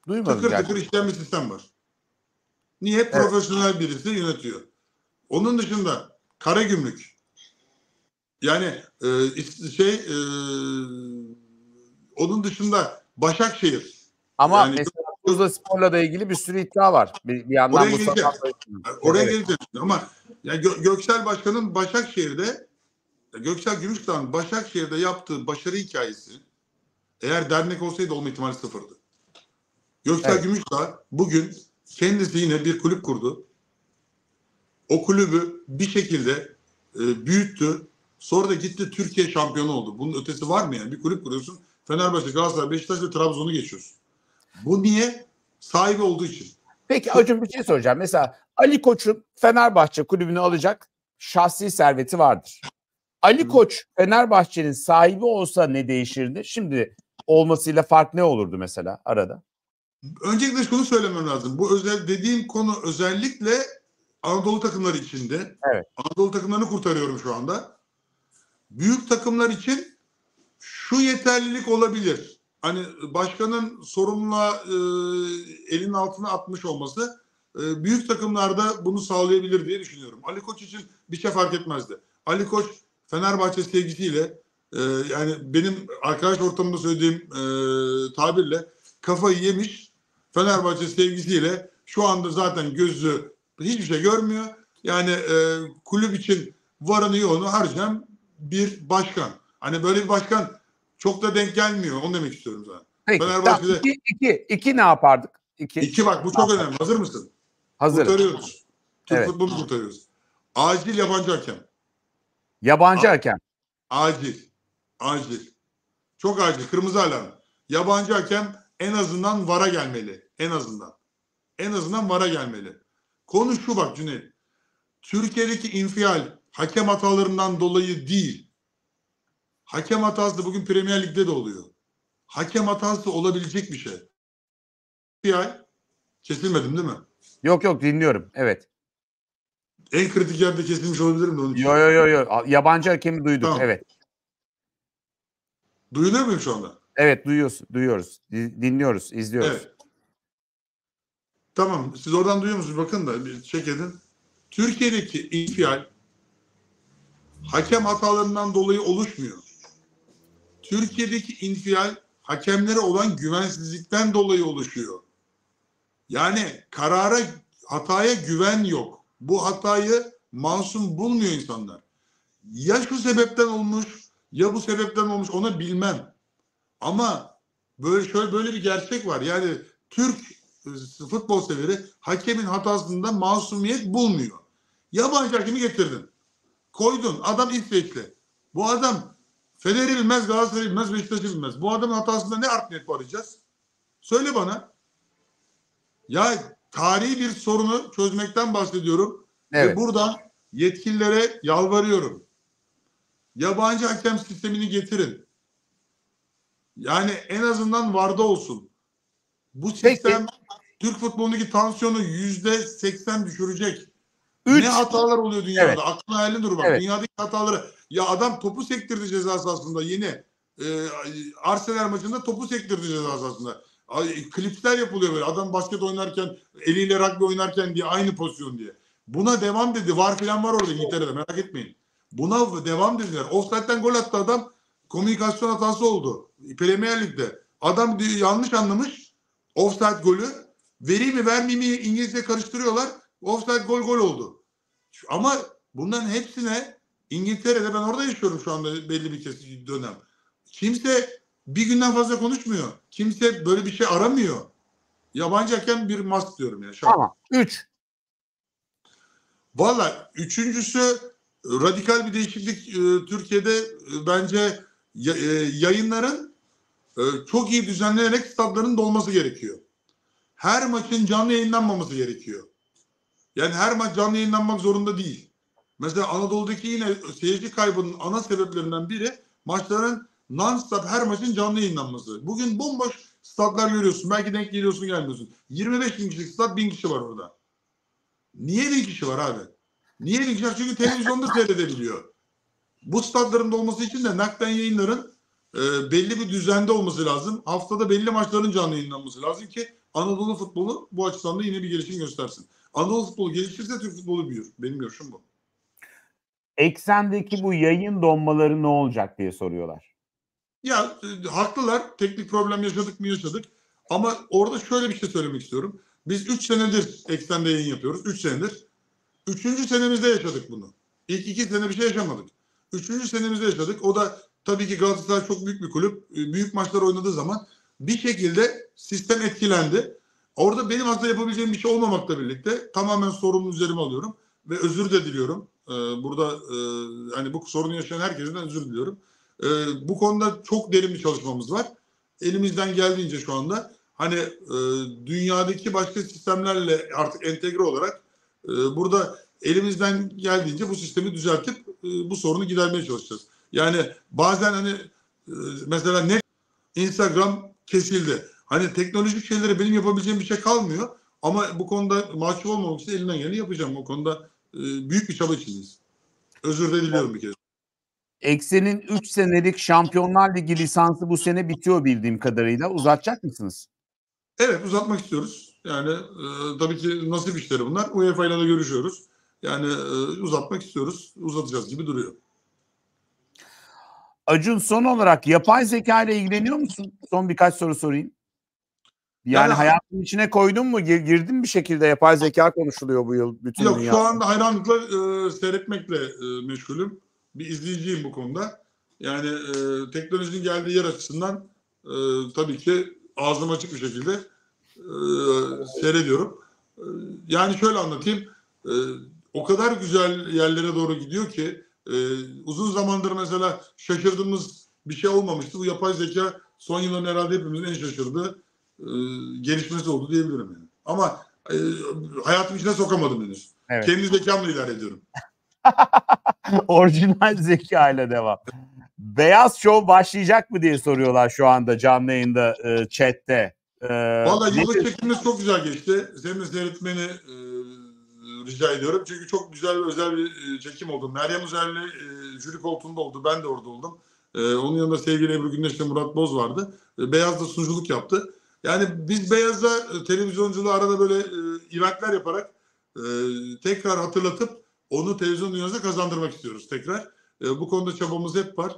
Duymadım. Tıkır tıkır işleyen bir sistem var. Niye? Evet. Profesyonel birisi yönetiyor. Onun dışında Karagümrük. Yani onun dışında Başakşehir. Ama yani, mesela Tuzla Spor'la da ilgili bir sürü iddia var. Bir yandan oraya geleceğiz. Oraya geleceğiz. Ama yani Göksel Başkan'ın Başakşehir'de, Göksel Gümüşdağ'ın Başakşehir'de yaptığı başarı hikayesi, eğer dernek olsaydı olma ihtimali sıfırdı. Göksel Gümüşdağ bugün kendisi yine bir kulüp kurdu. O kulübü bir şekilde büyüttü. Sonra da gitti Türkiye şampiyonu oldu. Bunun ötesi var mı yani? Bir kulüp kuruyorsun. Fenerbahçe, Galatasaray, Beşiktaş ve Trabzon'u geçiyorsun. Bu niye? Sahibi olduğu için. Peki Acun, bir şey soracağım. Mesela Ali Koç'un Fenerbahçe kulübünü alacak şahsi serveti vardır. Ali Koç Fenerbahçe'nin sahibi olsa ne değişirdi? Şimdi olmasıyla fark ne olurdu mesela arada? Öncelikle şunu söylemem lazım. Bu özel dediğim konu özellikle Anadolu takımları içinde. Evet. Anadolu takımlarını kurtarıyorum şu anda. Büyük takımlar için şu yeterlilik olabilir. Hani başkanın sorumluluğa elinin altına atmış olması büyük takımlarda bunu sağlayabilir diye düşünüyorum. Ali Koç için bir şey fark etmezdi. Ali Koç Fenerbahçe sevgisiyle yani benim arkadaş ortamında söylediğim tabirle kafayı yemiş, Fenerbahçe sevgisiyle şu anda zaten gözü hiçbir şey görmüyor. Yani kulüp için varını yoğunu harcayan bir başkan. Hani böyle bir başkan çok da denk gelmiyor. Onu demek istiyorum zaten. Peki, Fenerbahçe'de... iki ne yapardık? İki bak bu çok önemli. Hazır mısın? Hazırım. Kurtarıyoruz. Türk futbolunu kurtarıyoruz. Acil yabancı hakem. Yabancı hakem. Acil. Acil. Çok acil. Kırmızı alarm. Yabancı hakem en azından VAR'a gelmeli. En azından. En azından VAR'a gelmeli. Konu şu bak Cüneyt. Türkiye'deki infial hakem hatalarından dolayı değil. Hakem hatası da bugün Premier Lig'de de oluyor. Hakem hatası olabilecek bir şey. İnfial. Kesilmedim değil mi? Yok yok dinliyorum. Evet. En kritik yerde kesilmiş olabilir mi? Onun için? Yo yo yo yo. Yabancı hakemi duyduk. Tamam. Evet. Duyuluyor muyum şu anda? Evet duyuyoruz. Dinliyoruz. İzliyoruz. Evet. Tamam. Siz oradan duyuyor musunuz? Bakın da bir check edin. Türkiye'deki infial hakem hatalarından dolayı oluşmuyor. Türkiye'deki infial hakemlere olan güvensizlikten dolayı oluşuyor. Yani hataya güven yok. Bu hatayı masum bulmuyor insanlar. Ya şu sebepten olmuş ya bu sebepten olmuş ona bilmem. Ama böyle bir gerçek var. Yani Türk futbol severi hakemin hatasında masumiyet bulmuyor. Yabancı hakemi getirdin. Koydun. Adam İsveçli. Bu adam Fener'i bilmez, Galatasaray'ı bilmez, Beşiktaş'ı bilmez. Bu adamın hatasında ne art niyet arayacağız? Söyle bana. Ya tarihi bir sorunu çözmekten bahsediyorum. Evet. Ve buradan yetkililere yalvarıyorum. Yabancı hakem sistemini getirin. Yani en azından VAR'da olsun. Bu sistem Türk futbolundaki tansiyonu %80 düşürecek. Ne hatalar oluyor dünyada? Evet. Aklına hayalini dur bak. Evet. Dünyadaki hataları. Ya adam topu sektirdi ceza sahasında yeni. Arsenal maçında topu sektirdi ceza sahasında. Klipler yapılıyor böyle. Adam basket oynarken, eliyle rugby oynarken diye aynı pozisyon diye. Buna devam dedi. VAR falan var orada İngiltere'de. Merak etmeyin. Buna devam dediler. Offside'den gol attı adam. Komünikasyon hatası oldu. Premier Lig'de. Adam yanlış anlamış. Offside golü. Vereyim mi vermeyeyim mi İngilizce karıştırıyorlar. Offside gol oldu. Ama bunların hepsine İngiltere'de ben orada yaşıyorum şu anda belli bir kesin dönem. Kimse bir günden fazla konuşmuyor. Kimse böyle bir şey aramıyor. Yabancı hakem bir must diyorum ya. Tamam. 3. Valla üçüncüsü radikal bir değişiklik Türkiye'de bence yayınların çok iyi düzenlenerek stadların dolması gerekiyor. Her maçın canlı yayınlanmaması gerekiyor. Yani her maç canlı yayınlanmak zorunda değil. Mesela Anadolu'daki yine seyirci kaybının ana sebeplerinden biri maçların non-stop her maçın canlı yayınlanması. Bugün bomboş statlar görüyorsun. Belki denk geliyorsun gelmiyorsun. 25 bin kişilik stat 1000 kişi var orada. Niye 1000 kişi var abi? Niye 1000 kişi var? Çünkü televizyonda seyredebiliyor. Bu statların dolması için de naklen yayınların belli bir düzende olması lazım. Haftada belli maçların canlı yayınlanması lazım ki Anadolu futbolu bu açıdan da yine bir gelişim göstersin. Anadolu futbolu gelişirse Türk futbolu büyür. Benim görüşüm bu. Eksendeki bu yayın donmaları ne olacak diye soruyorlar. Ya haklılar. Teknik problem yaşadık mı yaşadık. Ama orada şöyle bir şey söylemek istiyorum. Biz 3 senedir eksende yayın yapıyoruz. 3 senedir. 3. senemizde yaşadık bunu. İlk 2 sene bir şey yaşamadık. 3. senemizde yaşadık. O da tabii ki Galatasaray çok büyük bir kulüp. Büyük maçlar oynadığı zaman bir şekilde sistem etkilendi. Orada benim aslında yapabileceğim bir şey olmamakla birlikte tamamen sorumlu üzerime alıyorum. Ve özür de diliyorum. Burada hani bu sorunu yaşayan herkesten özür diliyorum. Bu konuda çok derin bir çalışmamız var. Elimizden geldiğince şu anda hani dünyadaki başka sistemlerle artık entegre olarak burada elimizden geldiğince bu sistemi düzeltip bu sorunu gidermeye çalışacağız. Yani bazen hani mesela Instagram kesildi. Hani teknolojik şeylere benim yapabileceğim bir şey kalmıyor. Ama bu konuda mahcup olmamak için elimden geleni yapacağım. O konuda büyük bir çaba içindeyiz. Özür de diliyorum bir kez. Eksen'in 3 senelik Şampiyonlar Ligi lisansı bu sene bitiyor bildiğim kadarıyla. Uzatacak mısınız? Evet uzatmak istiyoruz. Yani tabii ki nasip işleri bunlar. UEFA ile de görüşüyoruz. Yani uzatmak istiyoruz. Uzatacağız gibi duruyor. Acun, son olarak yapay zeka ile ilgileniyor musun? Son birkaç soru sorayım. Yani hayatın içine koydun mu? Girdin bir şekilde, yapay zeka konuşuluyor bu yıl bütün dünyada. Yok, şu anda hayranlıkla seyretmekle meşgulüm. Bir izleyiciyim bu konuda. Yani teknolojinin geldiği yer açısından tabii ki ağzım açık bir şekilde seyrediyorum. Yani şöyle anlatayım. O kadar güzel yerlere doğru gidiyor ki uzun zamandır mesela şaşırdığımız bir şey olmamıştı. Bu yapay zeka son yılların herhalde hepimizin en şaşırdığı gelişmesi oldu diyebilirim yani. Ama hayatım içine sokamadım henüz. Evet. Kendi zekamla idare ediyorum. Orijinal zeka ile devam. Beyaz Show başlayacak mı diye soruyorlar şu anda canlı yayında chatte. Vallahi yıllık çekimimiz çok güzel geçti. Senin seyretmeni rica ediyorum. Çünkü çok güzel ve özel bir çekim oldu. Meryem Üzerli jüri koltuğunda oldu. Ben de orada oldum. Onun yanında sevgili Ebru Gündeş'le Murat Boz vardı. Beyaz da sunuculuk yaptı. Yani biz Beyaz'a televizyonculuğu arada böyle eventler yaparak tekrar hatırlatıp onu televizyon dünyasına kazandırmak istiyoruz tekrar. Bu konuda çabamız hep var.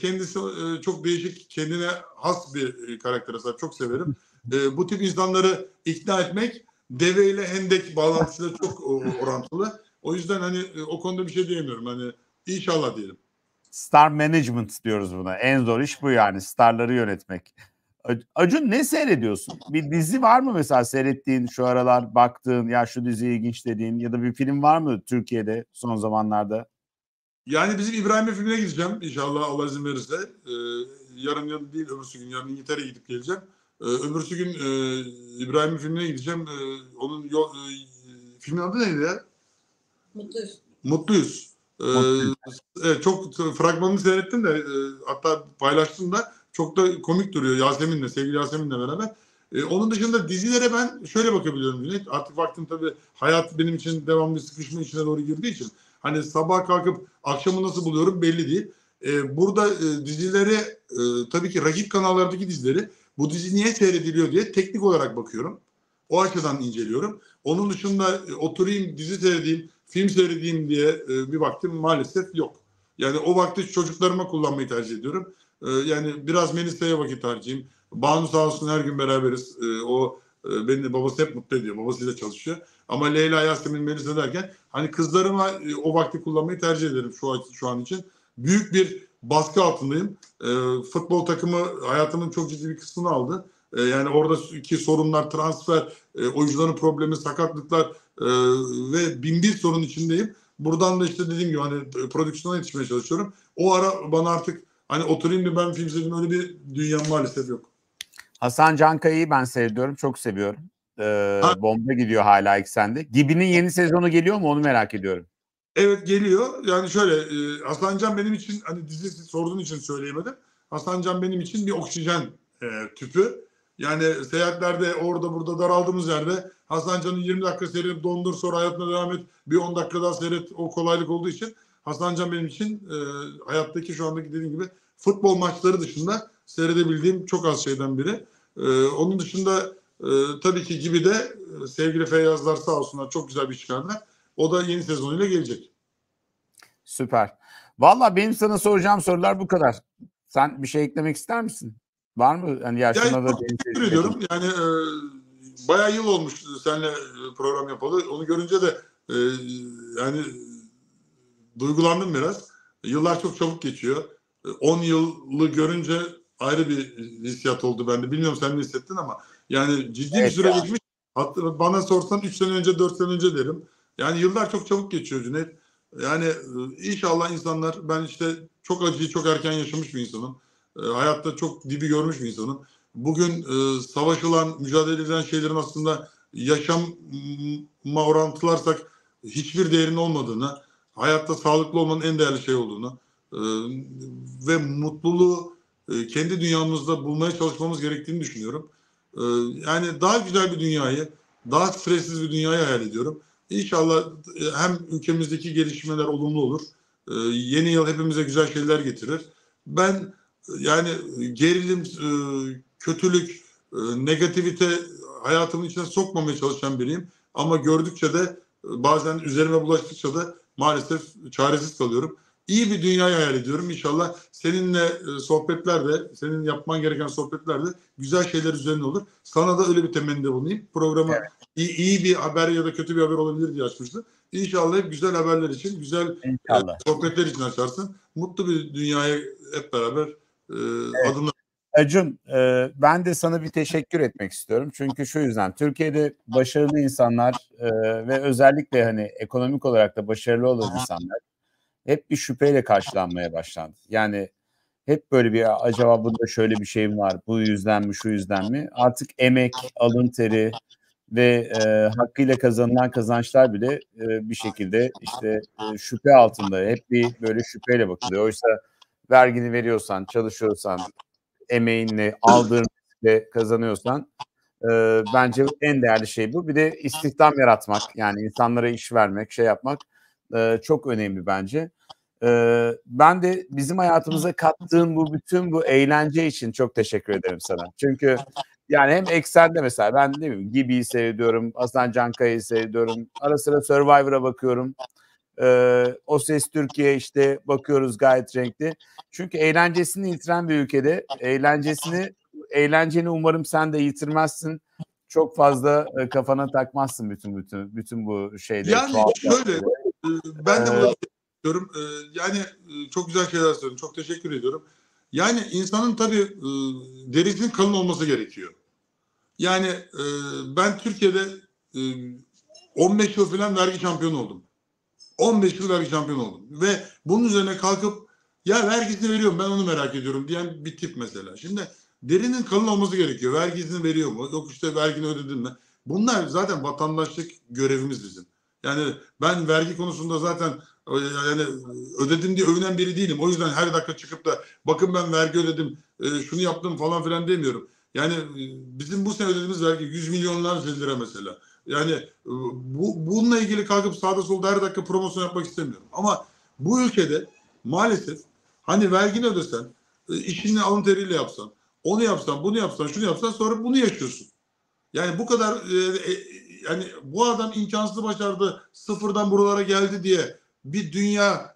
Kendisi çok değişik, kendine has bir karaktere sahip. Çok severim. Bu tip insanları ikna etmek deve ile hendek bağlantısıyla çok orantılı. O yüzden hani o konuda bir şey diyemiyorum. Hani inşallah diyelim. Star management diyoruz buna. En zor iş bu yani. Starları yönetmek. Acun, ne seyrediyorsun? Bir dizi var mı mesela seyrettiğin, şu aralar baktığın, ya şu dizi ilginç dediğin, ya da bir film var mı Türkiye'de son zamanlarda? Yani bizim İbrahim'e filmine gideceğim inşallah, Allah izin verirse. Yarın değil öbürsü gün, yarın İngiltere'ye gidip geleceğim. Öbürsü gün İbrahim'in filmine gideceğim. Onun filmin adı neydi ya? Mutluyuz. Mutluyuz. Evet, çok fragmanını seyrettim de hatta paylaştım da. Çok da komik duruyor Yasemin'le, sevgili Yasemin'le beraber. Onun dışında dizilere ben şöyle bakabiliyorum Cüneyt. Artık vaktim tabii, hayat benim için devamlı sıkışma içine doğru girdiği için. Hani sabah kalkıp akşamı nasıl buluyorum belli değil. Burada dizileri, tabii ki rakip kanallardaki dizileri, bu dizi niye seyrediliyor diye teknik olarak bakıyorum. O açıdan inceliyorum. Onun dışında oturayım, dizi seyredeyim, film seyredeyim diye bir vaktim maalesef yok. Yani o vakti çocuklarıma kullanmayı tercih ediyorum. Yani biraz Melisa'ya vakit harcayayım. Banu sağ olsun, her gün beraberiz. O beni, babası hep mutlu ediyor. Babasıyla çalışıyor. Ama Leyla, Yasemin, Melisa derken hani kızlarıma o vakti kullanmayı tercih ederim şu an için. Büyük bir baskı altındayım. Futbol takımı hayatımın çok ciddi bir kısmını aldı. Yani oradaki sorunlar, transfer, oyuncuların problemi, sakatlıklar ve binbir sorun içindeyim. Buradan da işte dediğim gibi hani prodüksiyona yetişmeye çalışıyorum. O ara bana artık hani oturayım bir ben film izledim, öyle bir dünya maalesef yok. Hasan Can Kaya'yı ben seviyorum. Çok seviyorum. Bomba gidiyor hala eksende. Gibi'nin yeni sezonu geliyor mu? Onu merak ediyorum. Evet, geliyor. Yani şöyle Hasan Can benim için, hani dizi sorduğun için söyleyemedim. Hasan Can benim için bir oksijen tüpü. Yani seyahatlerde orada burada daraldığımız yerde Hasan Can'ı 20 dakika seyredip dondur, sonra hayatına devam et. Bir 10 dakika daha seyret. O kolaylık olduğu için Hasan Can benim için hayattaki şu andaki dediğim gibi futbol maçları dışında seyredebildiğim çok az şeyden biri. Onun dışında tabii ki gibi de sevgili Feyyazlar sağ olsunlar, çok güzel bir iş çıkardılar. O da yeni sezonuyla gelecek. Süper. Vallahi benim sana soracağım sorular bu kadar. Sen bir şey eklemek ister misin? Var mı? Yani yaşına da teşekkür ediyorum. Yani bayağı yıl olmuş seninle program yapalı. Onu görünce de yani duygulandım biraz. Yıllar çok çabuk geçiyor. 10 yılı görünce ayrı bir hissiyat oldu bende. Bilmiyorum sen ne hissettin ama yani ciddi evet, bir süre geçmiş. Hatta bana sorsan 3 sene önce, 4 sene önce derim. Yani yıllar çok çabuk geçiyor Cüneyt. Yani inşallah insanlar, ben işte çok acıyı çok erken yaşamış bir insanım. Hayatta çok dibi görmüş bir insanım. Bugün savaşılan, mücadele edilen şeylerin aslında yaşama orantılarsak hiçbir değerinin olmadığını, hayatta sağlıklı olmanın en değerli şey olduğunu ve mutluluğu kendi dünyamızda bulmaya çalışmamız gerektiğini düşünüyorum. Yani daha güzel bir dünyayı, daha stressiz bir dünyayı hayal ediyorum. İnşallah hem ülkemizdeki gelişmeler olumlu olur. Yeni yıl hepimize güzel şeyler getirir. Ben yani gerilim, kötülük, negativite hayatımın içine sokmamaya çalışan biriyim. Ama gördükçe de bazen üzerime bulaştıkça da maalesef çaresiz kalıyorum. İyi bir dünyayı hayal ediyorum. İnşallah seninle sohbetlerde, senin yapman gereken sohbetlerde güzel şeyler üzerine olur. Sana da öyle bir temennide bulunayım. Programa evet. iyi bir haber ya da kötü bir haber olabilir diye açmıştı. İnşallah güzel haberler için, güzel sohbetler için açarsın. Mutlu bir dünyaya hep beraber adımlar. Acun, ben de sana bir teşekkür etmek istiyorum. Çünkü şu yüzden Türkiye'de başarılı insanlar ve özellikle hani ekonomik olarak da başarılı olan insanlar hep bir şüpheyle karşılanmaya başlandı. Yani hep böyle bir acaba bunda şöyle bir şey mi var, bu yüzden mi, şu yüzden mi? Artık emek, alın teri ve hakkıyla kazanılan kazançlar bile bir şekilde işte şüphe altında. Hep bir böyle şüpheyle bakılıyor. Oysa vergini veriyorsan, çalışıyorsan, emeğinle, aldığın ve kazanıyorsan bence en değerli şey bu. Bir de istihdam yaratmak, yani insanlara iş vermek, şey yapmak çok önemli bence. Ben de bizim hayatımıza kattığın bu bütün bu eğlence için çok teşekkür ederim sana. Çünkü yani hem eksende mesela ben ne bileyim Gibi'yi seviyorum, Hasan Can Kaya'yı seviyorum. Ara sıra Survivor'a bakıyorum. O Ses Türkiye işte bakıyoruz gayet renkli. Çünkü eğlencesini yitiren bir ülkede eğlenceni umarım sen de yitirmezsin. Çok fazla kafana takmazsın bütün bu şeyleri. Yani şöyle ben de bunu diyorum. Yani çok güzel şeyler söyledin. Çok teşekkür ediyorum. Yani insanın tabii derisinin kalın olması gerekiyor. Yani ben Türkiye'de 15 yıl falan vergi şampiyonu oldum. 15 yıl vergi şampiyonu oldum. Ve bunun üzerine kalkıp ya vergisini veriyorum ben onu merak ediyorum diyen bir tip mesela. Şimdi derinin kalın olması gerekiyor. Vergisini veriyor mu? Yok işte vergini ödedin mi? Bunlar zaten vatandaşlık görevimiz bizim. Yani ben vergi konusunda zaten yani ödedim diye övünen biri değilim. O yüzden her dakika çıkıp da bakın ben vergi ödedim, şunu yaptım falan filan demiyorum. Yani bizim bu sene ödediğimiz vergi 100 milyonlarca lira mesela. Yani bununla ilgili kalkıp sağda solda her dakika promosyon yapmak istemiyorum. Ama bu ülkede maalesef hani vergini ödesen, işini alın teriyle yapsan, onu yapsan, bunu yapsan, şunu yapsan sonra bunu yaşıyorsun. Yani bu kadar yani bu adam imkansızı başardı, sıfırdan buralara geldi diye bir dünya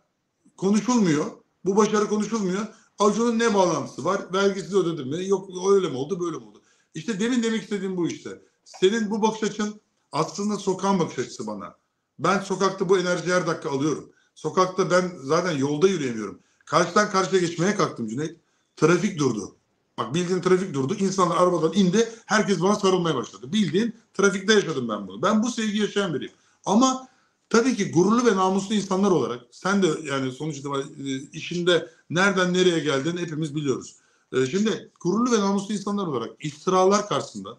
konuşulmuyor. Bu başarı konuşulmuyor. Acun'un ne bağlantısı var? Vergisiz ödedim mi? Yok öyle mi oldu, böyle mi oldu? İşte demin demek istediğim bu işte. Senin bu bakış açın aslında sokağın bakış açısı bana. Ben sokakta bu enerjiyi her dakika alıyorum. Sokakta ben zaten yolda yürüyemiyorum. Karşıdan karşıya geçmeye kalktım Cüneyt. Trafik durdu. Bak bildiğin trafik durdu. İnsanlar arabadan indi. Herkes bana sarılmaya başladı. Bildiğin trafikte yaşadım ben bunu. Ben bu sevgi yaşayan biriyim. Ama tabii ki gururlu ve namuslu insanlar olarak sen de yani sonuç itibariyle işinde nereden nereye geldiğini hepimiz biliyoruz. Şimdi gururlu ve namuslu insanlar olarak iftiralar karşısında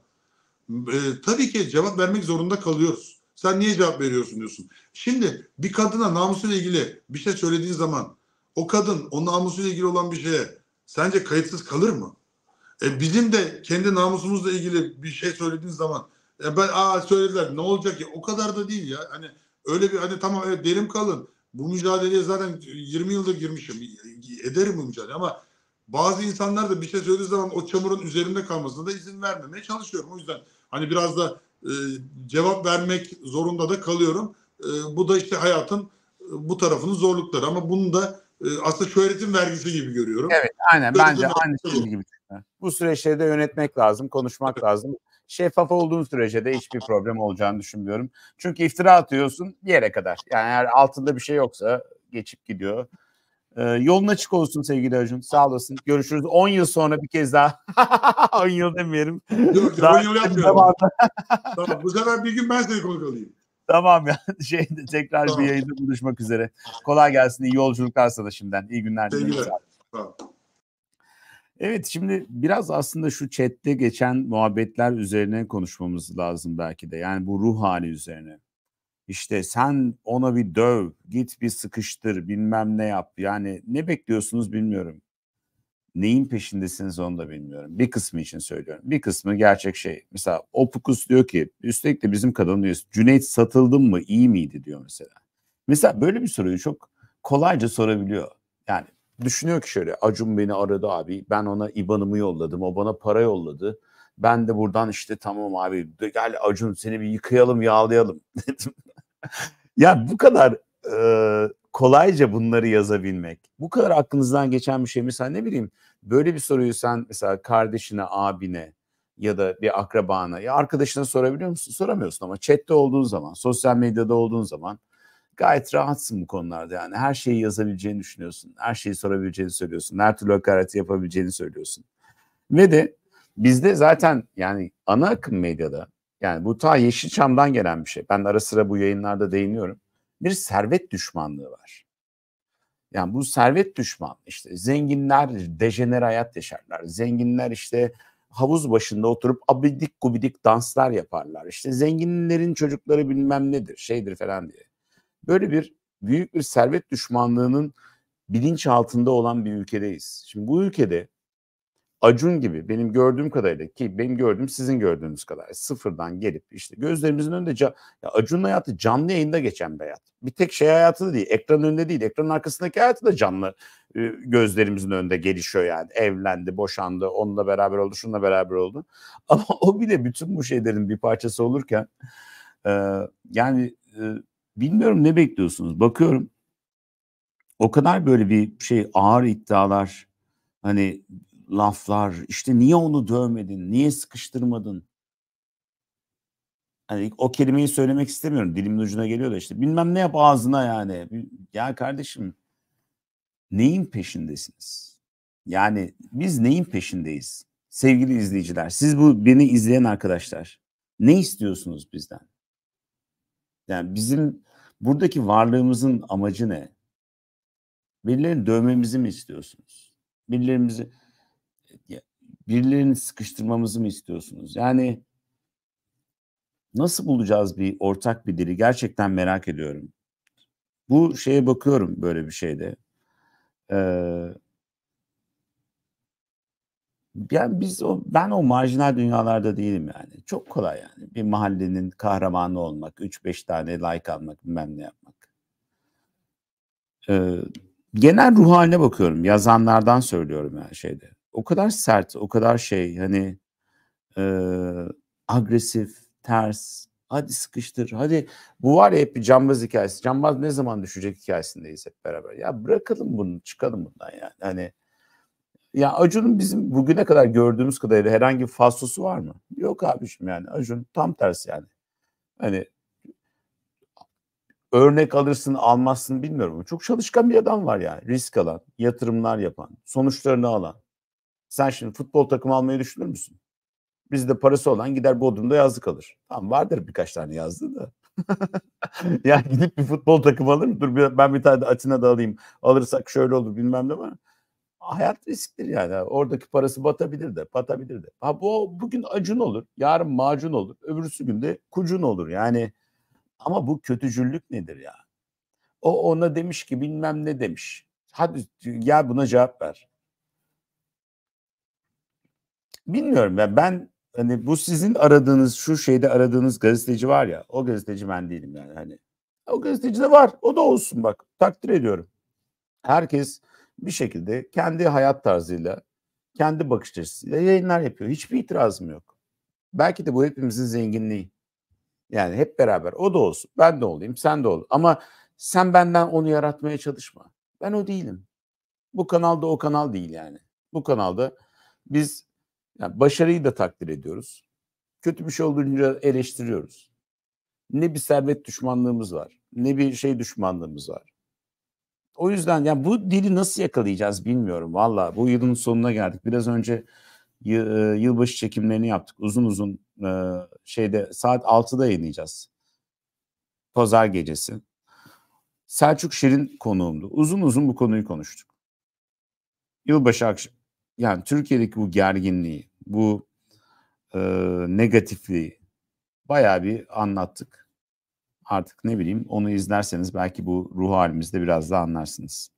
tabii ki cevap vermek zorunda kalıyoruz. Sen niye cevap veriyorsun diyorsun. Şimdi bir kadına namusuyla ilgili bir şey söylediğin zaman o kadın o namusuyla ilgili olan bir şeye sence kayıtsız kalır mı? Bizim de kendi namusumuzla ilgili bir şey söylediğin zaman ben söylediler ne olacak ya o kadar da değil ya. Hani öyle bir hani tamam evet derim kalın. Bu mücadeleye zaten 20 yıldır girmişim. Ederim bu mücadele ama bazı insanlar da bir şey söylediği zaman o çamurun üzerinde kalmasına da izin vermemeye çalışıyorum. O yüzden hani biraz da cevap vermek zorunda da kalıyorum. Bu da işte hayatın bu tarafının zorlukları ama bunu da aslında şöhretin vergisi gibi görüyorum. Evet aynen şöhretin bence aynı şey gibi. Bu süreçleri de yönetmek lazım, konuşmak evet. lazım. Şeffaf olduğun sürece de hiçbir problem olacağını düşünmüyorum. Çünkü iftira atıyorsun bir yere kadar. Yani eğer altında bir şey yoksa geçip gidiyor. Yolun açık olsun sevgili Acun. Sağ olasın. Görüşürüz. 10 yıl sonra bir kez daha. 10 yıl demeyelim. Yok, 10 yıl yapmıyorum. Tamam, bu sefer bir gün ben seni konuk alayım. Tamam ya. Tekrar tamam. Bir yayında buluşmak üzere. Kolay gelsin. İyi yolculuklar sana şimdiden. İyi günler. Sevgiler. Tamam. Evet şimdi biraz aslında şu chatte geçen muhabbetler üzerine konuşmamız lazım belki de. Yani bu ruh hali üzerine. İşte sen ona bir döv, git bir sıkıştır, bilmem ne yap. Yani ne bekliyorsunuz bilmiyorum. Neyin peşindesiniz onu da bilmiyorum. Bir kısmı için söylüyorum. Bir kısmı gerçek şey. Mesela o Pukus diyor ki, üstelik de bizim kadın diyor, Cüneyt satıldın mı, iyi miydi diyor mesela. Mesela böyle bir soruyu çok kolayca sorabiliyor. Yani düşünüyor ki şöyle, Acun beni aradı abi, ben ona IBAN'ımı yolladım, o bana para yolladı. Ben de buradan işte tamam abi gel Acun seni bir yıkayalım yağlayalım dedim. Ya bu kadar kolayca bunları yazabilmek, bu kadar aklınızdan geçen bir şey mesela ne bileyim böyle bir soruyu sen mesela kardeşine, abine ya da bir akrabana ya arkadaşına sorabiliyor musun? Soramıyorsun ama chatte olduğun zaman, sosyal medyada olduğun zaman gayet rahatsın bu konularda yani. Her şeyi yazabileceğini düşünüyorsun, her şeyi sorabileceğini söylüyorsun, her türlü hakareti yapabileceğini söylüyorsun. Ve de bizde zaten yani ana akım medyada yani bu ta Yeşilçam'dan gelen bir şey. Ben ara sıra bu yayınlarda değiniyorum. Bir servet düşmanlığı var. Yani bu servet düşmanlığı işte zenginler dejenere hayat yaşarlar. Zenginler işte havuz başında oturup abidik gubidik danslar yaparlar. İşte zenginlerin çocukları bilmem nedir şeydir falan diye. Böyle bir büyük bir servet düşmanlığının bilinç altında olan bir ülkedeyiz. Şimdi bu ülkede Acun gibi benim gördüğüm kadarıyla ki benim gördüğüm sizin gördüğünüz kadar sıfırdan gelip işte gözlerimizin önünde Acun'un hayatı canlı yayında geçen bir hayat. Bir tek şey hayatı da değil, ekranın önünde değil, ekranın arkasındaki hayatı da canlı gözlerimizin önünde gelişiyor yani. Evlendi, boşandı, onunla beraber oldu, şununla beraber oldu. Ama o bile bütün bu şeylerin bir parçası olurken yani bilmiyorum ne bekliyorsunuz? Bakıyorum o kadar böyle bir şey ağır iddialar hani laflar işte niye onu dövmedin, niye sıkıştırmadın? Hani o kelimeyi söylemek istemiyorum. Dilimin ucuna geliyor da işte bilmem ne yap ağzına yani. Ya kardeşim neyin peşindesiniz? Yani biz neyin peşindeyiz? Sevgili izleyiciler, siz bu beni izleyen arkadaşlar ne istiyorsunuz bizden? Yani bizim buradaki varlığımızın amacı ne? Birilerini dövmemizi mi istiyorsunuz? Birilerini sıkıştırmamızı mı istiyorsunuz? Yani nasıl bulacağız bir ortak bir dili? Gerçekten merak ediyorum. Bu şeye bakıyorum böyle bir şeyde. Yani ben o marjinal dünyalarda değilim yani. Çok kolay yani. Bir mahallenin kahramanı olmak, 3-5 tane like almak, bilmem ne yapmak. Genel ruh haline bakıyorum. Yazanlardan söylüyorum yani şeyde. O kadar sert, o kadar şey hani agresif, ters, hadi sıkıştır, hadi bu var ya hep bir cambaz hikayesi. Cambaz ne zaman düşecek hikayesindeyiz hep beraber. Ya bırakalım bunu, çıkalım bundan yani. Hani ya Acun'un bizim bugüne kadar gördüğümüz kadarıyla herhangi bir faslosu var mı? Yok abiciğim yani Acun tam tersi yani. Hani örnek alırsın almazsın bilmiyorum. Çok çalışkan bir adam var yani. Risk alan, yatırımlar yapan, sonuçlarını alan. Sen şimdi futbol takımı almayı düşünür müsün? Bizde parası olan gider Bodrum'da yazlık alır. Tamam vardır birkaç tane yazlığı da. Yani gidip bir futbol takımı alır mı? Dur ben bir tane de Atina'da alayım. Alırsak şöyle olur bilmem ne var. Hayat risktir yani. Oradaki parası batabilir de, patabilir de. Ha bu bugün Acun olur, yarın Macun olur, öbürsü gün de Kucun olur. Yani ama bu kötücüllük nedir ya? O ona demiş ki bilmem ne demiş. Hadi gel buna cevap ver. Bilmiyorum ya ben hani bu sizin aradığınız şu şeyde aradığınız gazeteci var ya o gazeteci ben değilim yani hani o gazeteci de var o da olsun bak takdir ediyorum. Herkes bir şekilde kendi hayat tarzıyla kendi bakış açısıyla yayınlar yapıyor hiçbir itirazım yok. Belki de bu hepimizin zenginliği yani hep beraber o da olsun ben de olayım sen de ol ama sen benden onu yaratmaya çalışma ben o değilim. Bu kanalda o kanal değil yani bu kanalda biz yani başarıyı da takdir ediyoruz. Kötü bir şey olduğunca eleştiriyoruz. Ne bir servet düşmanlığımız var, ne bir şey düşmanlığımız var. O yüzden yani bu dili nasıl yakalayacağız bilmiyorum. Vallahi bu yılın sonuna geldik. Biraz önce yılbaşı çekimlerini yaptık. Uzun uzun şeyde saat 6'da yayınlayacağız. Pazar gecesi. Selçuk Şirin konuğumdu. Uzun uzun bu konuyu konuştuk. Yılbaşı akşam. Yani Türkiye'deki bu gerginliği, bu negatifliği bayağı bir anlattık. Artık ne bileyim onu izlerseniz belki bu ruh halimizde biraz daha anlarsınız.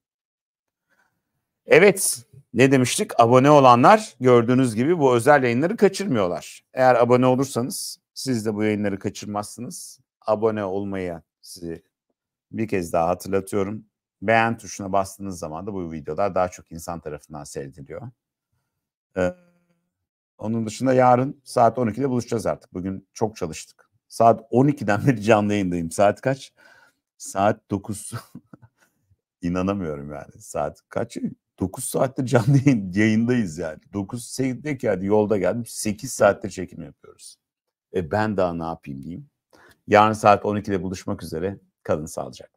Evet ne demiştik? Abone olanlar gördüğünüz gibi bu özel yayınları kaçırmıyorlar. Eğer abone olursanız siz de bu yayınları kaçırmazsınız. Abone olmayı sizi bir kez daha hatırlatıyorum. Beğen tuşuna bastığınız zaman da bu videolar daha çok insan tarafından seyrediliyor. Onun dışında yarın saat 12'de buluşacağız artık. Bugün çok çalıştık. Saat 12'den beri canlı yayındayım. Saat kaç? Saat 9. İnanamıyorum yani. Saat kaç? 9 saattir canlı yayındayız yani. 9-8'de geldi, yolda geldim. 8 saattir çekim yapıyoruz. Ben daha ne yapayım diyeyim. Yarın saat 12'de buluşmak üzere. Kalın sağlıcakla.